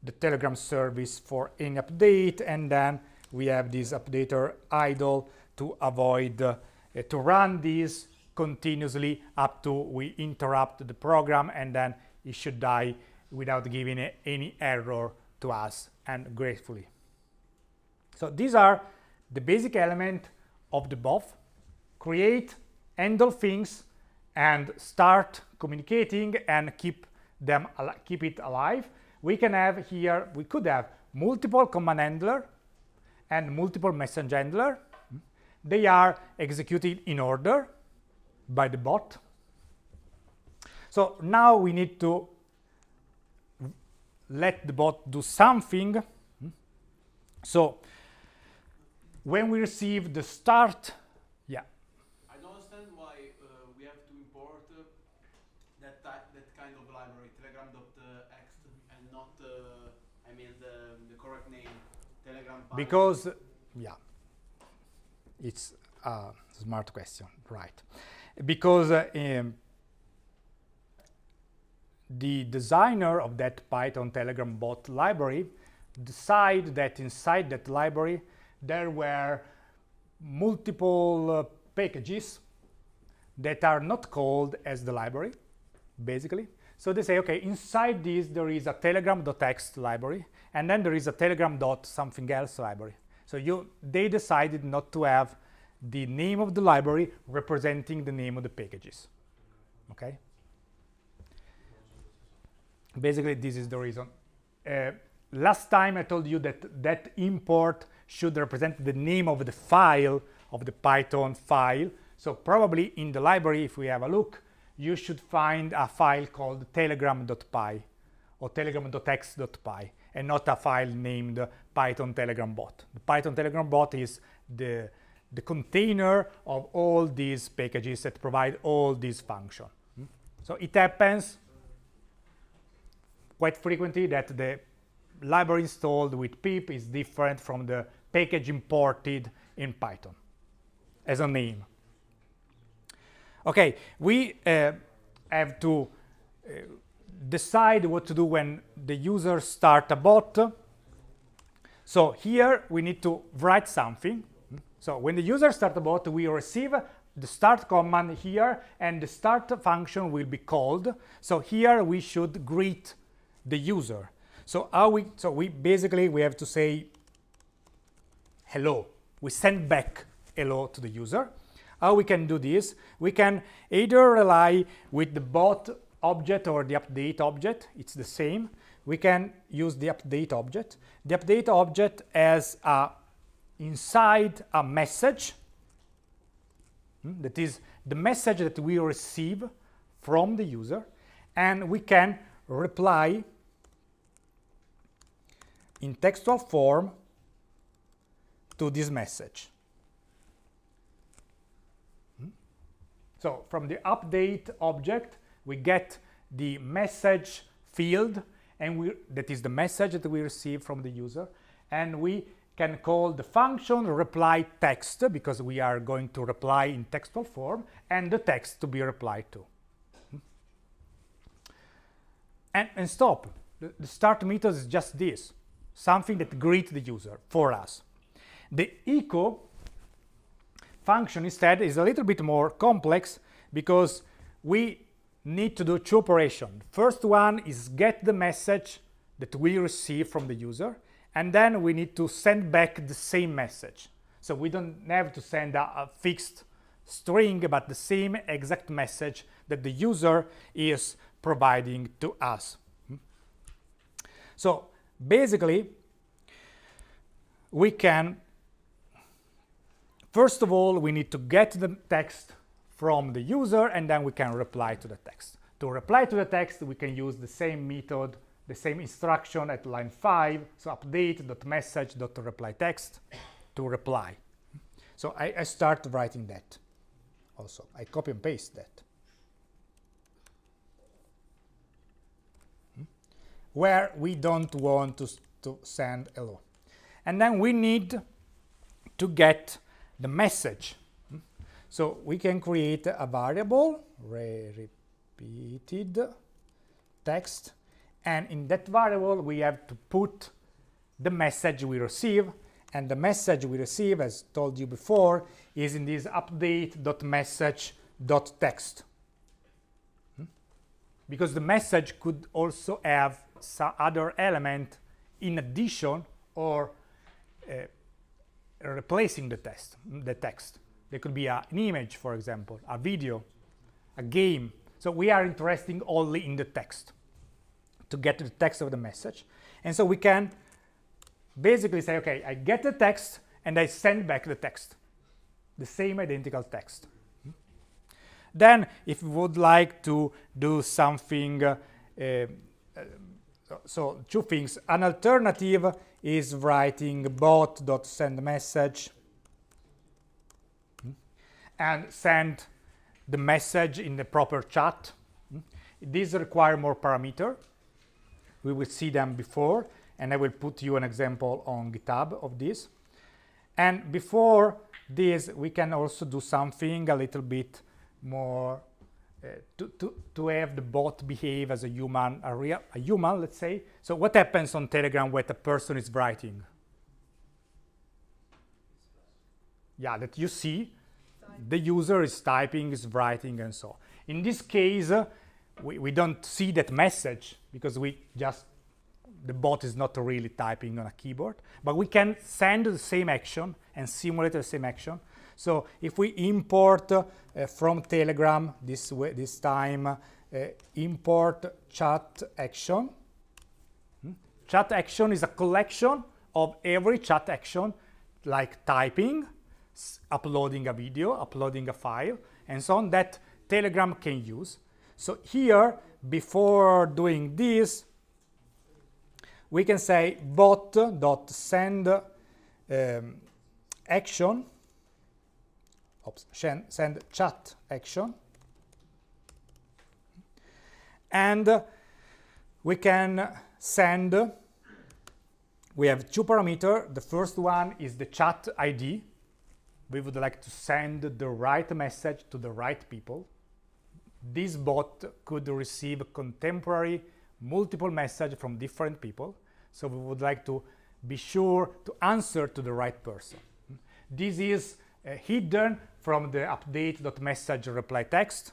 the Telegram service for any update, and then we have this updater idle to avoid uh, uh, to run this continuously up to we interrupt the program, and then it should die without giving uh, any error to us, and gratefully. So these are the basic element of the bot: create, handle things, and start communicating and keep them keep it alive. We can have here, we could have multiple command handler and multiple message handler. They are executed in order by the bot. So now we need to let the bot do something. So when we receive the start, yeah. I don't understand why uh, we have to import uh, that type, that kind of library, telegram dot x. Not, uh, I mean, the, the correct name, Telegram Bot. Because, yeah, it's a smart question, right? Because uh, um, the designer of that Python Telegram Bot library decided that inside that library there were multiple uh, packages that are not called as the library, basically. So they say, okay, inside this there is a telegram dot x library, and then there is a telegram dot something else library. So you, they decided not to have the name of the library representing the name of the packages, okay? Basically, this is the reason. Uh, last time I told you that that import should represent the name of the file, of the Python file. So probably in the library, if we have a look, you should find a file called telegram dot p y or telegram dot x dot p y, and not a file named Python Telegram Bot. The Python Telegram Bot is the, the container of all these packages that provide all these functions. Mm. So it happens quite frequently that the library installed with pip is different from the package imported in Python as a name. Okay, we uh, have to uh, decide what to do when the user starts a bot. So here we need to write something. So when the user starts a bot, we receive the start command here, and the start function will be called. So here we should greet the user. So how we? So we basically we have to say hello. We send back hello to the user. How we can do this? We can either rely with the bot object or the update object. It's the same. We can use the update object. The update object has a, inside a message. That is the message that we receive from the user. And we can reply in textual form to this message. So from the update object, we get the message field, and we, that is the message that we receive from the user. And we can call the function reply text, because we are going to reply in textual form, and the text to be replied to. And, and stop. The start method is just this, something that greets the user for us. The echo function instead is a little bit more complex, because we need to do two operations. First one is get the message that we receive from the user, and then we need to send back the same message. So we don't have to send a, a fixed string, but the same exact message that the user is providing to us. So basically, we can First of all, we need to get the text from the user, and then we can reply to the text. To reply to the text, we can use the same method, the same instruction at line five, so update.message.replyText to reply. So I, I start writing that also. I copy and paste that. Where we don't want to, to send hello. And then we need to get the message. So we can create a variable, repeated text, and in that variable we have to put the message we receive, and the message we receive, as told you before, is in this update.message.text. Because the message could also have some other element in addition or uh, replacing the text. The text. There could be a, an image, for example, a video, a game. So we are interested only in the text to get the text of the message. And so we can basically say, okay, I get the text and I send back the text, the same identical text. Then, if we would like to do something, uh, uh, so two things. An alternative is writing bot.sendMessage and send the message in the proper chat. These require more parameter. We will see them before, and I will put you an example on GitHub of this. And before this, we can also do something a little bit more uh, to, to, to have the bot behave as a human, a real a human, let's say. So what happens on Telegram when a person is writing? Yeah, that you see, the user is typing, is writing, and so on. In this case, uh, we, we don't see that message because we just, the bot is not really typing on a keyboard, but we can send the same action and simulate the same action. So if we import uh, from Telegram this way, this time uh, import chat action. Hmm? Chat action is a collection of every chat action, like typing, uploading a video, uploading a file, and so on, that Telegram can use. So here, before doing this, we can say bot.send um, action. Oops, send chat action, and uh, we can send, uh, we have two parameters. The first one is the chat I D. We would like to send the right message to the right people. This bot could receive contemporary multiple messages from different people, so we would like to be sure to answer to the right person. This is uh, hidden from the update.message reply text.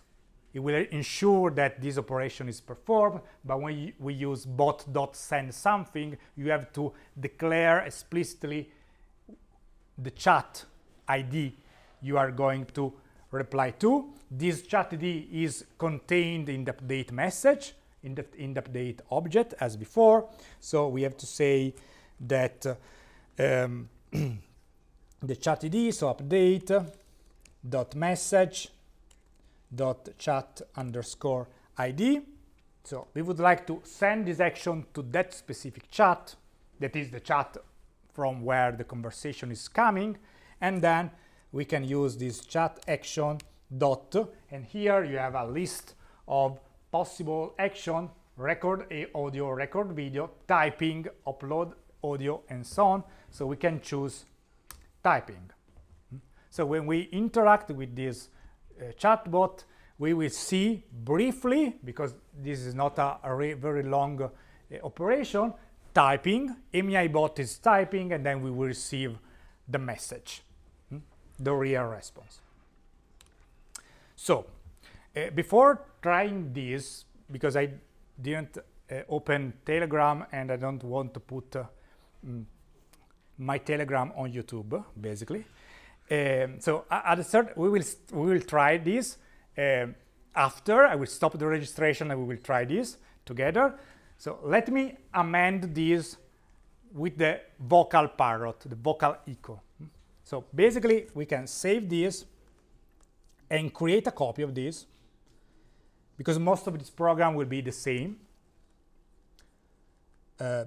It will ensure that this operation is performed, but when we use bot.send something, you have to declare explicitly the chat I D you are going to reply to. This chat I D is contained in the update message, in the, in the update object as before. So we have to say that uh, um, the chat I D, so update.message.chat underscore I D. So we would like to send this action to that specific chat, that is the chat from where the conversation is coming, and then we can use this chat action dot, and here you have a list of possible action, record audio, record video, typing, upload audio, and so on. So we can choose typing. So when we interact with this uh, chatbot, we will see briefly, because this is not a, a very long uh, operation, typing. M E I bot is typing, and then we will receive the message, hmm? the real response. So uh, before trying this, because I didn't uh, open Telegram and I don't want to put uh, mm, my Telegram on YouTube, basically. Um, so at a certain, we will we will try this um, after. I will stop the registration and we will try this together. So let me amend this with the vocal parrot, the vocal echo. So basically we can save this and create a copy of this, because most of this program will be the same. Uh,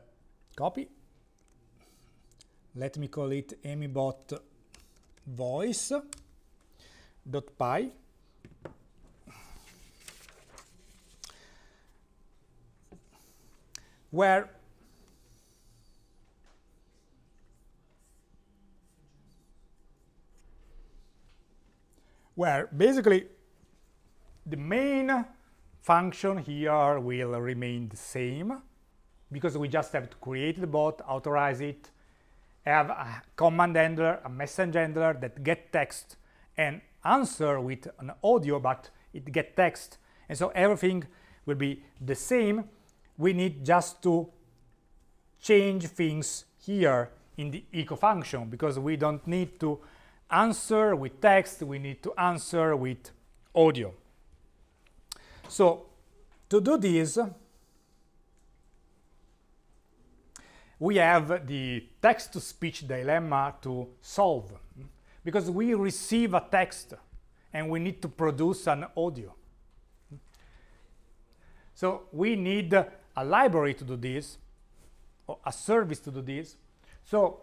copy. Let me call it M E I bot voice.py. Where where basically the main function here will remain the same, because we just have to create the bot, authorize it, have a command handler, a message handler that get text and answer with an audio, but it get text, and so everything will be the same. We need just to change things here in the echo function, because we don't need to answer with text, we need to answer with audio. So to do this, we have the text-to-speech dilemma to solve, because we receive a text and we need to produce an audio. So we need a library to do this, or a service to do this. So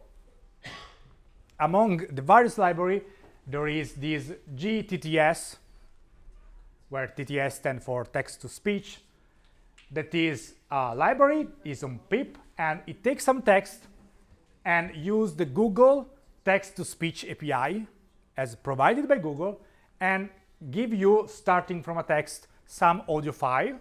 among the various library, there is this G T T S, where T T S stands for text-to-speech. That is a library, is on P I P, and it takes some text and use the Google text-to-speech A P I as provided by Google, and give you, starting from a text, some audio file.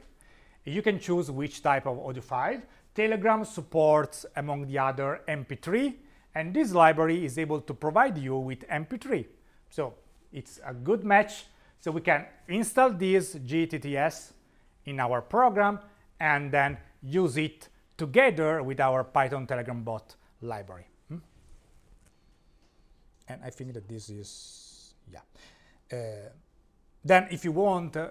You can choose which type of audio file. Telegram supports, among the other, M P three, and this library is able to provide you with M P three. So it's a good match. So we can install this G T T S in our program and then use it together with our Python Telegram Bot library. Hmm? And I think that this is, yeah. Uh, then if you want, uh,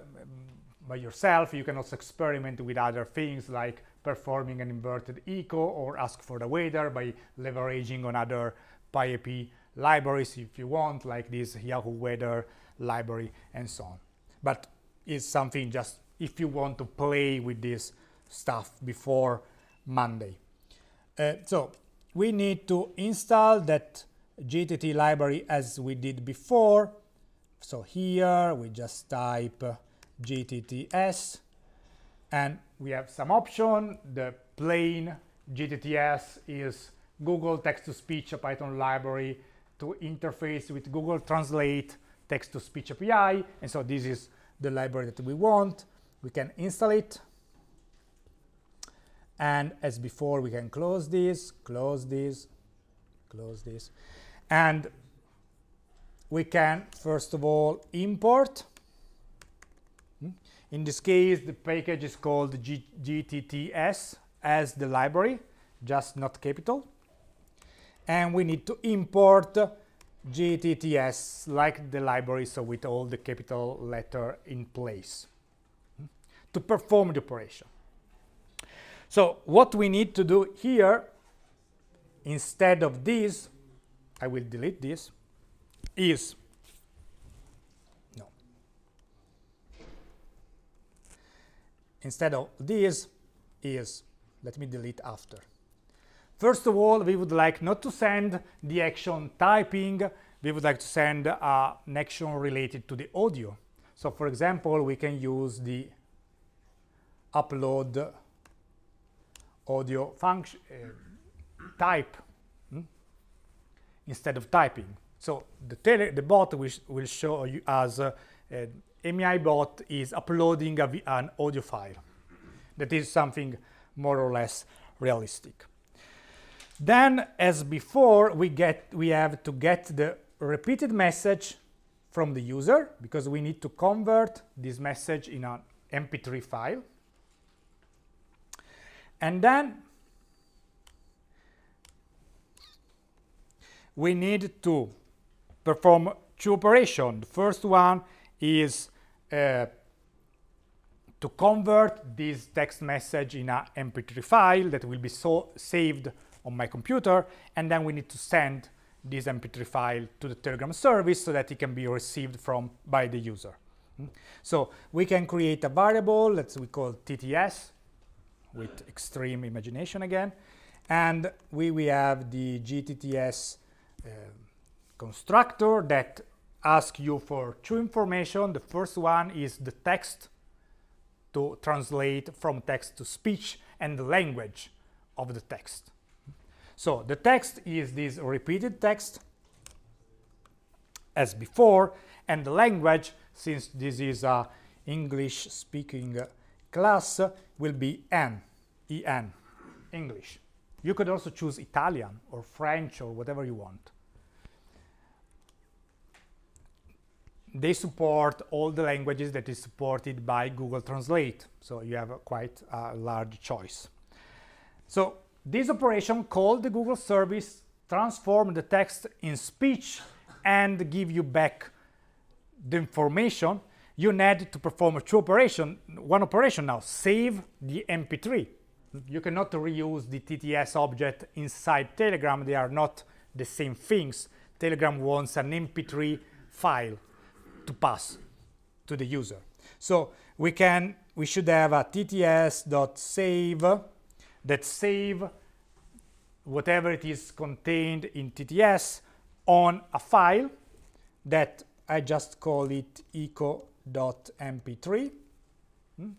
by yourself, you can also experiment with other things like performing an inverted echo or ask for the weather by leveraging on other PyP libraries if you want, like this Yahoo Weather library and so on. But it's something just if you want to play with this stuff before Monday. Uh, so we need to install that G T T library as we did before. So here we just type uh, G T T S, and we have some option. The plain G T T S is Google text-to-speech Python library to interface with Google Translate text-to-speech A P I, and so this is the library that we want. We can install it, and as before we can close this, close this, close this, and we can first of all import. In this case, the package is called G T T S as the library, just not capital. And we need to import G T T S like the library, so with all the capital letter in place, to perform the operation. So what we need to do here, instead of this, I will delete this, is Instead of this is, let me delete after. First of all, we would like not to send the action typing, we would like to send uh, an action related to the audio. So for example, we can use the upload audio function uh, type hmm? instead of typing. So the, tele the bot which will show you as uh, uh, M E I bot is uploading a, an audio file. That is something more or less realistic. Then, as before, we get we have to get the repeated message from the user, because we need to convert this message in an M P three file. And then we need to perform two operations. The first one is uh, to convert this text message in an M P three file that will be so saved on my computer, and then we need to send this M P three file to the Telegram service so that it can be received from by the user. So we can create a variable that we call T T S with extreme imagination again, and we we have the G T T S uh, constructor that asks you for two information. The first one is the text to translate from text to speech and the language of the text. So the text is this repeated text as before, and the language, since this is a English speaking class, will be en, en, English. You could also choose Italian or French or whatever you want. They support all the languages that is supported by Google Translate, so you have a quite a large choice. So this operation called the Google service transform the text in speech and give you back the information you need to perform a two operation. One operation now, save the M P three. You cannot reuse the T T S object inside Telegram. They are not the same things. Telegram wants an M P three file to pass to the user. So we can, we should have a T T S dot save that save whatever it is contained in T T S on a file that I just call it echo dot M P three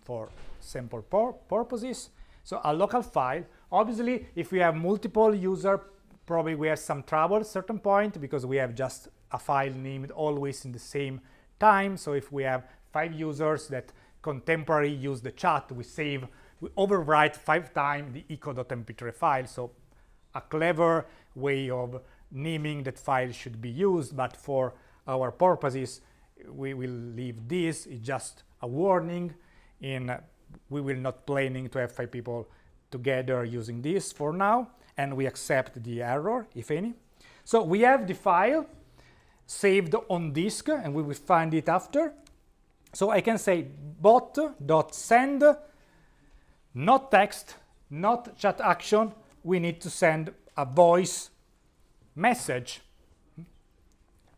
for simple pur purposes. So a local file. Obviously, if we have multiple user, probably we have some trouble at a certain point because we have just a file named always in the same time. So if we have five users that contemporarily use the chat, we save, we overwrite five times the echo dot M P three file. So a clever way of naming that file should be used, but for our purposes, we will leave this. It's just a warning. In uh, we will not planning to have five people together using this for now, and we accept the error, if any. So we have the file saved on disk, and we will find it after. So I can say bot dot send, not text, not chat action. We need to send a voice message,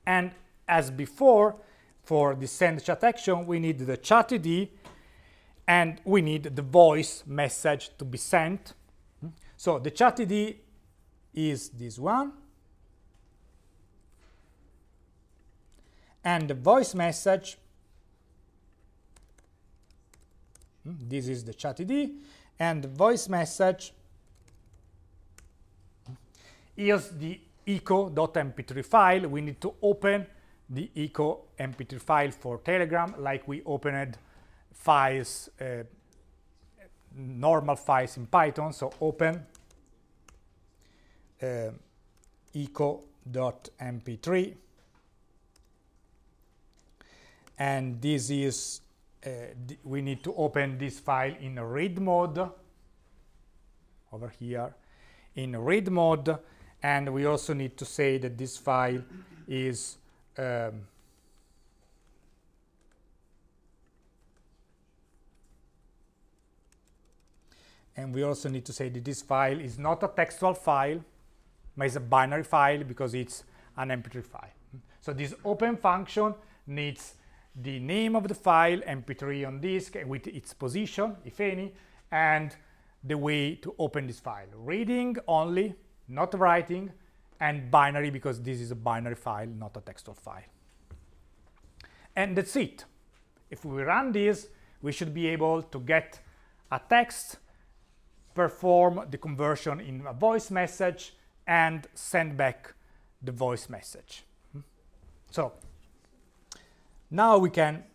and as before, for the send chat action, we need the chat I D and we need the voice message to be sent. So the chat I D is this one, and the voice message, this is the chat I D, and the voice message is the echo dot M P three file. We need to open the echo M P three file for Telegram, like we opened files, uh, normal files in Python. So open uh, echo dot M P three, and this is uh, th we need to open this file in read mode over here, in read mode, and we also need to say that this file is Um, and we also need to say that this file is not a textual file, but it's a binary file because it's an M P three file. So this open function needs the name of the file, M P three on disk, with its position, if any, and the way to open this file. Reading only, not writing, and binary because this is a binary file, not a textual file. And that's it. If we run this, we should be able to get a text, perform the conversion in a voice message, and send back the voice message. So now we can,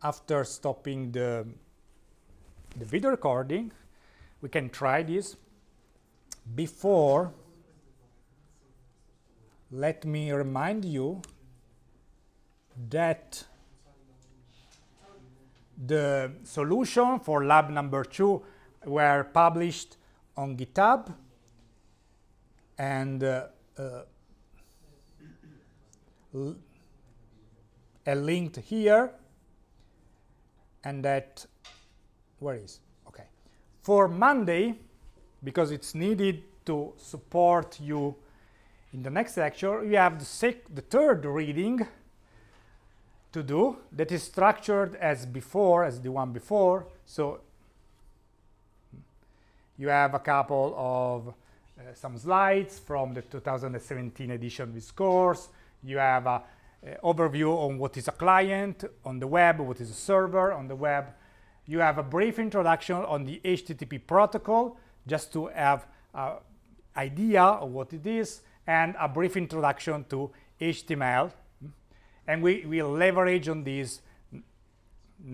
after stopping the, the video recording, we can try this. Before, let me remind you that the solution for lab number two were published on GitHub, and uh, uh, are linked here, and that, where is, okay, for Monday, because it's needed to support you in the next lecture you have the, sec the third reading to do, that is structured as before, as the one before. So you have a couple of uh, some slides from the two thousand seventeen edition of this course. You have a Uh, overview on what is a client on the web, what is a server on the web. You have a brief introduction on the H T T P protocol, just to have an idea of what it is, and a brief introduction to H T M L. And we will leverage on these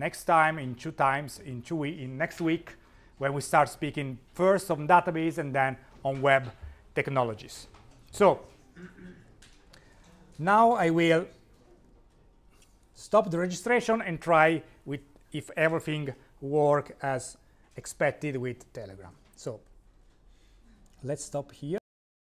next time, in two times, in two we in next week, when we start speaking first on database and then on web technologies. So now I will stop the registration and try with if everything works as expected with Telegram. So let's stop here.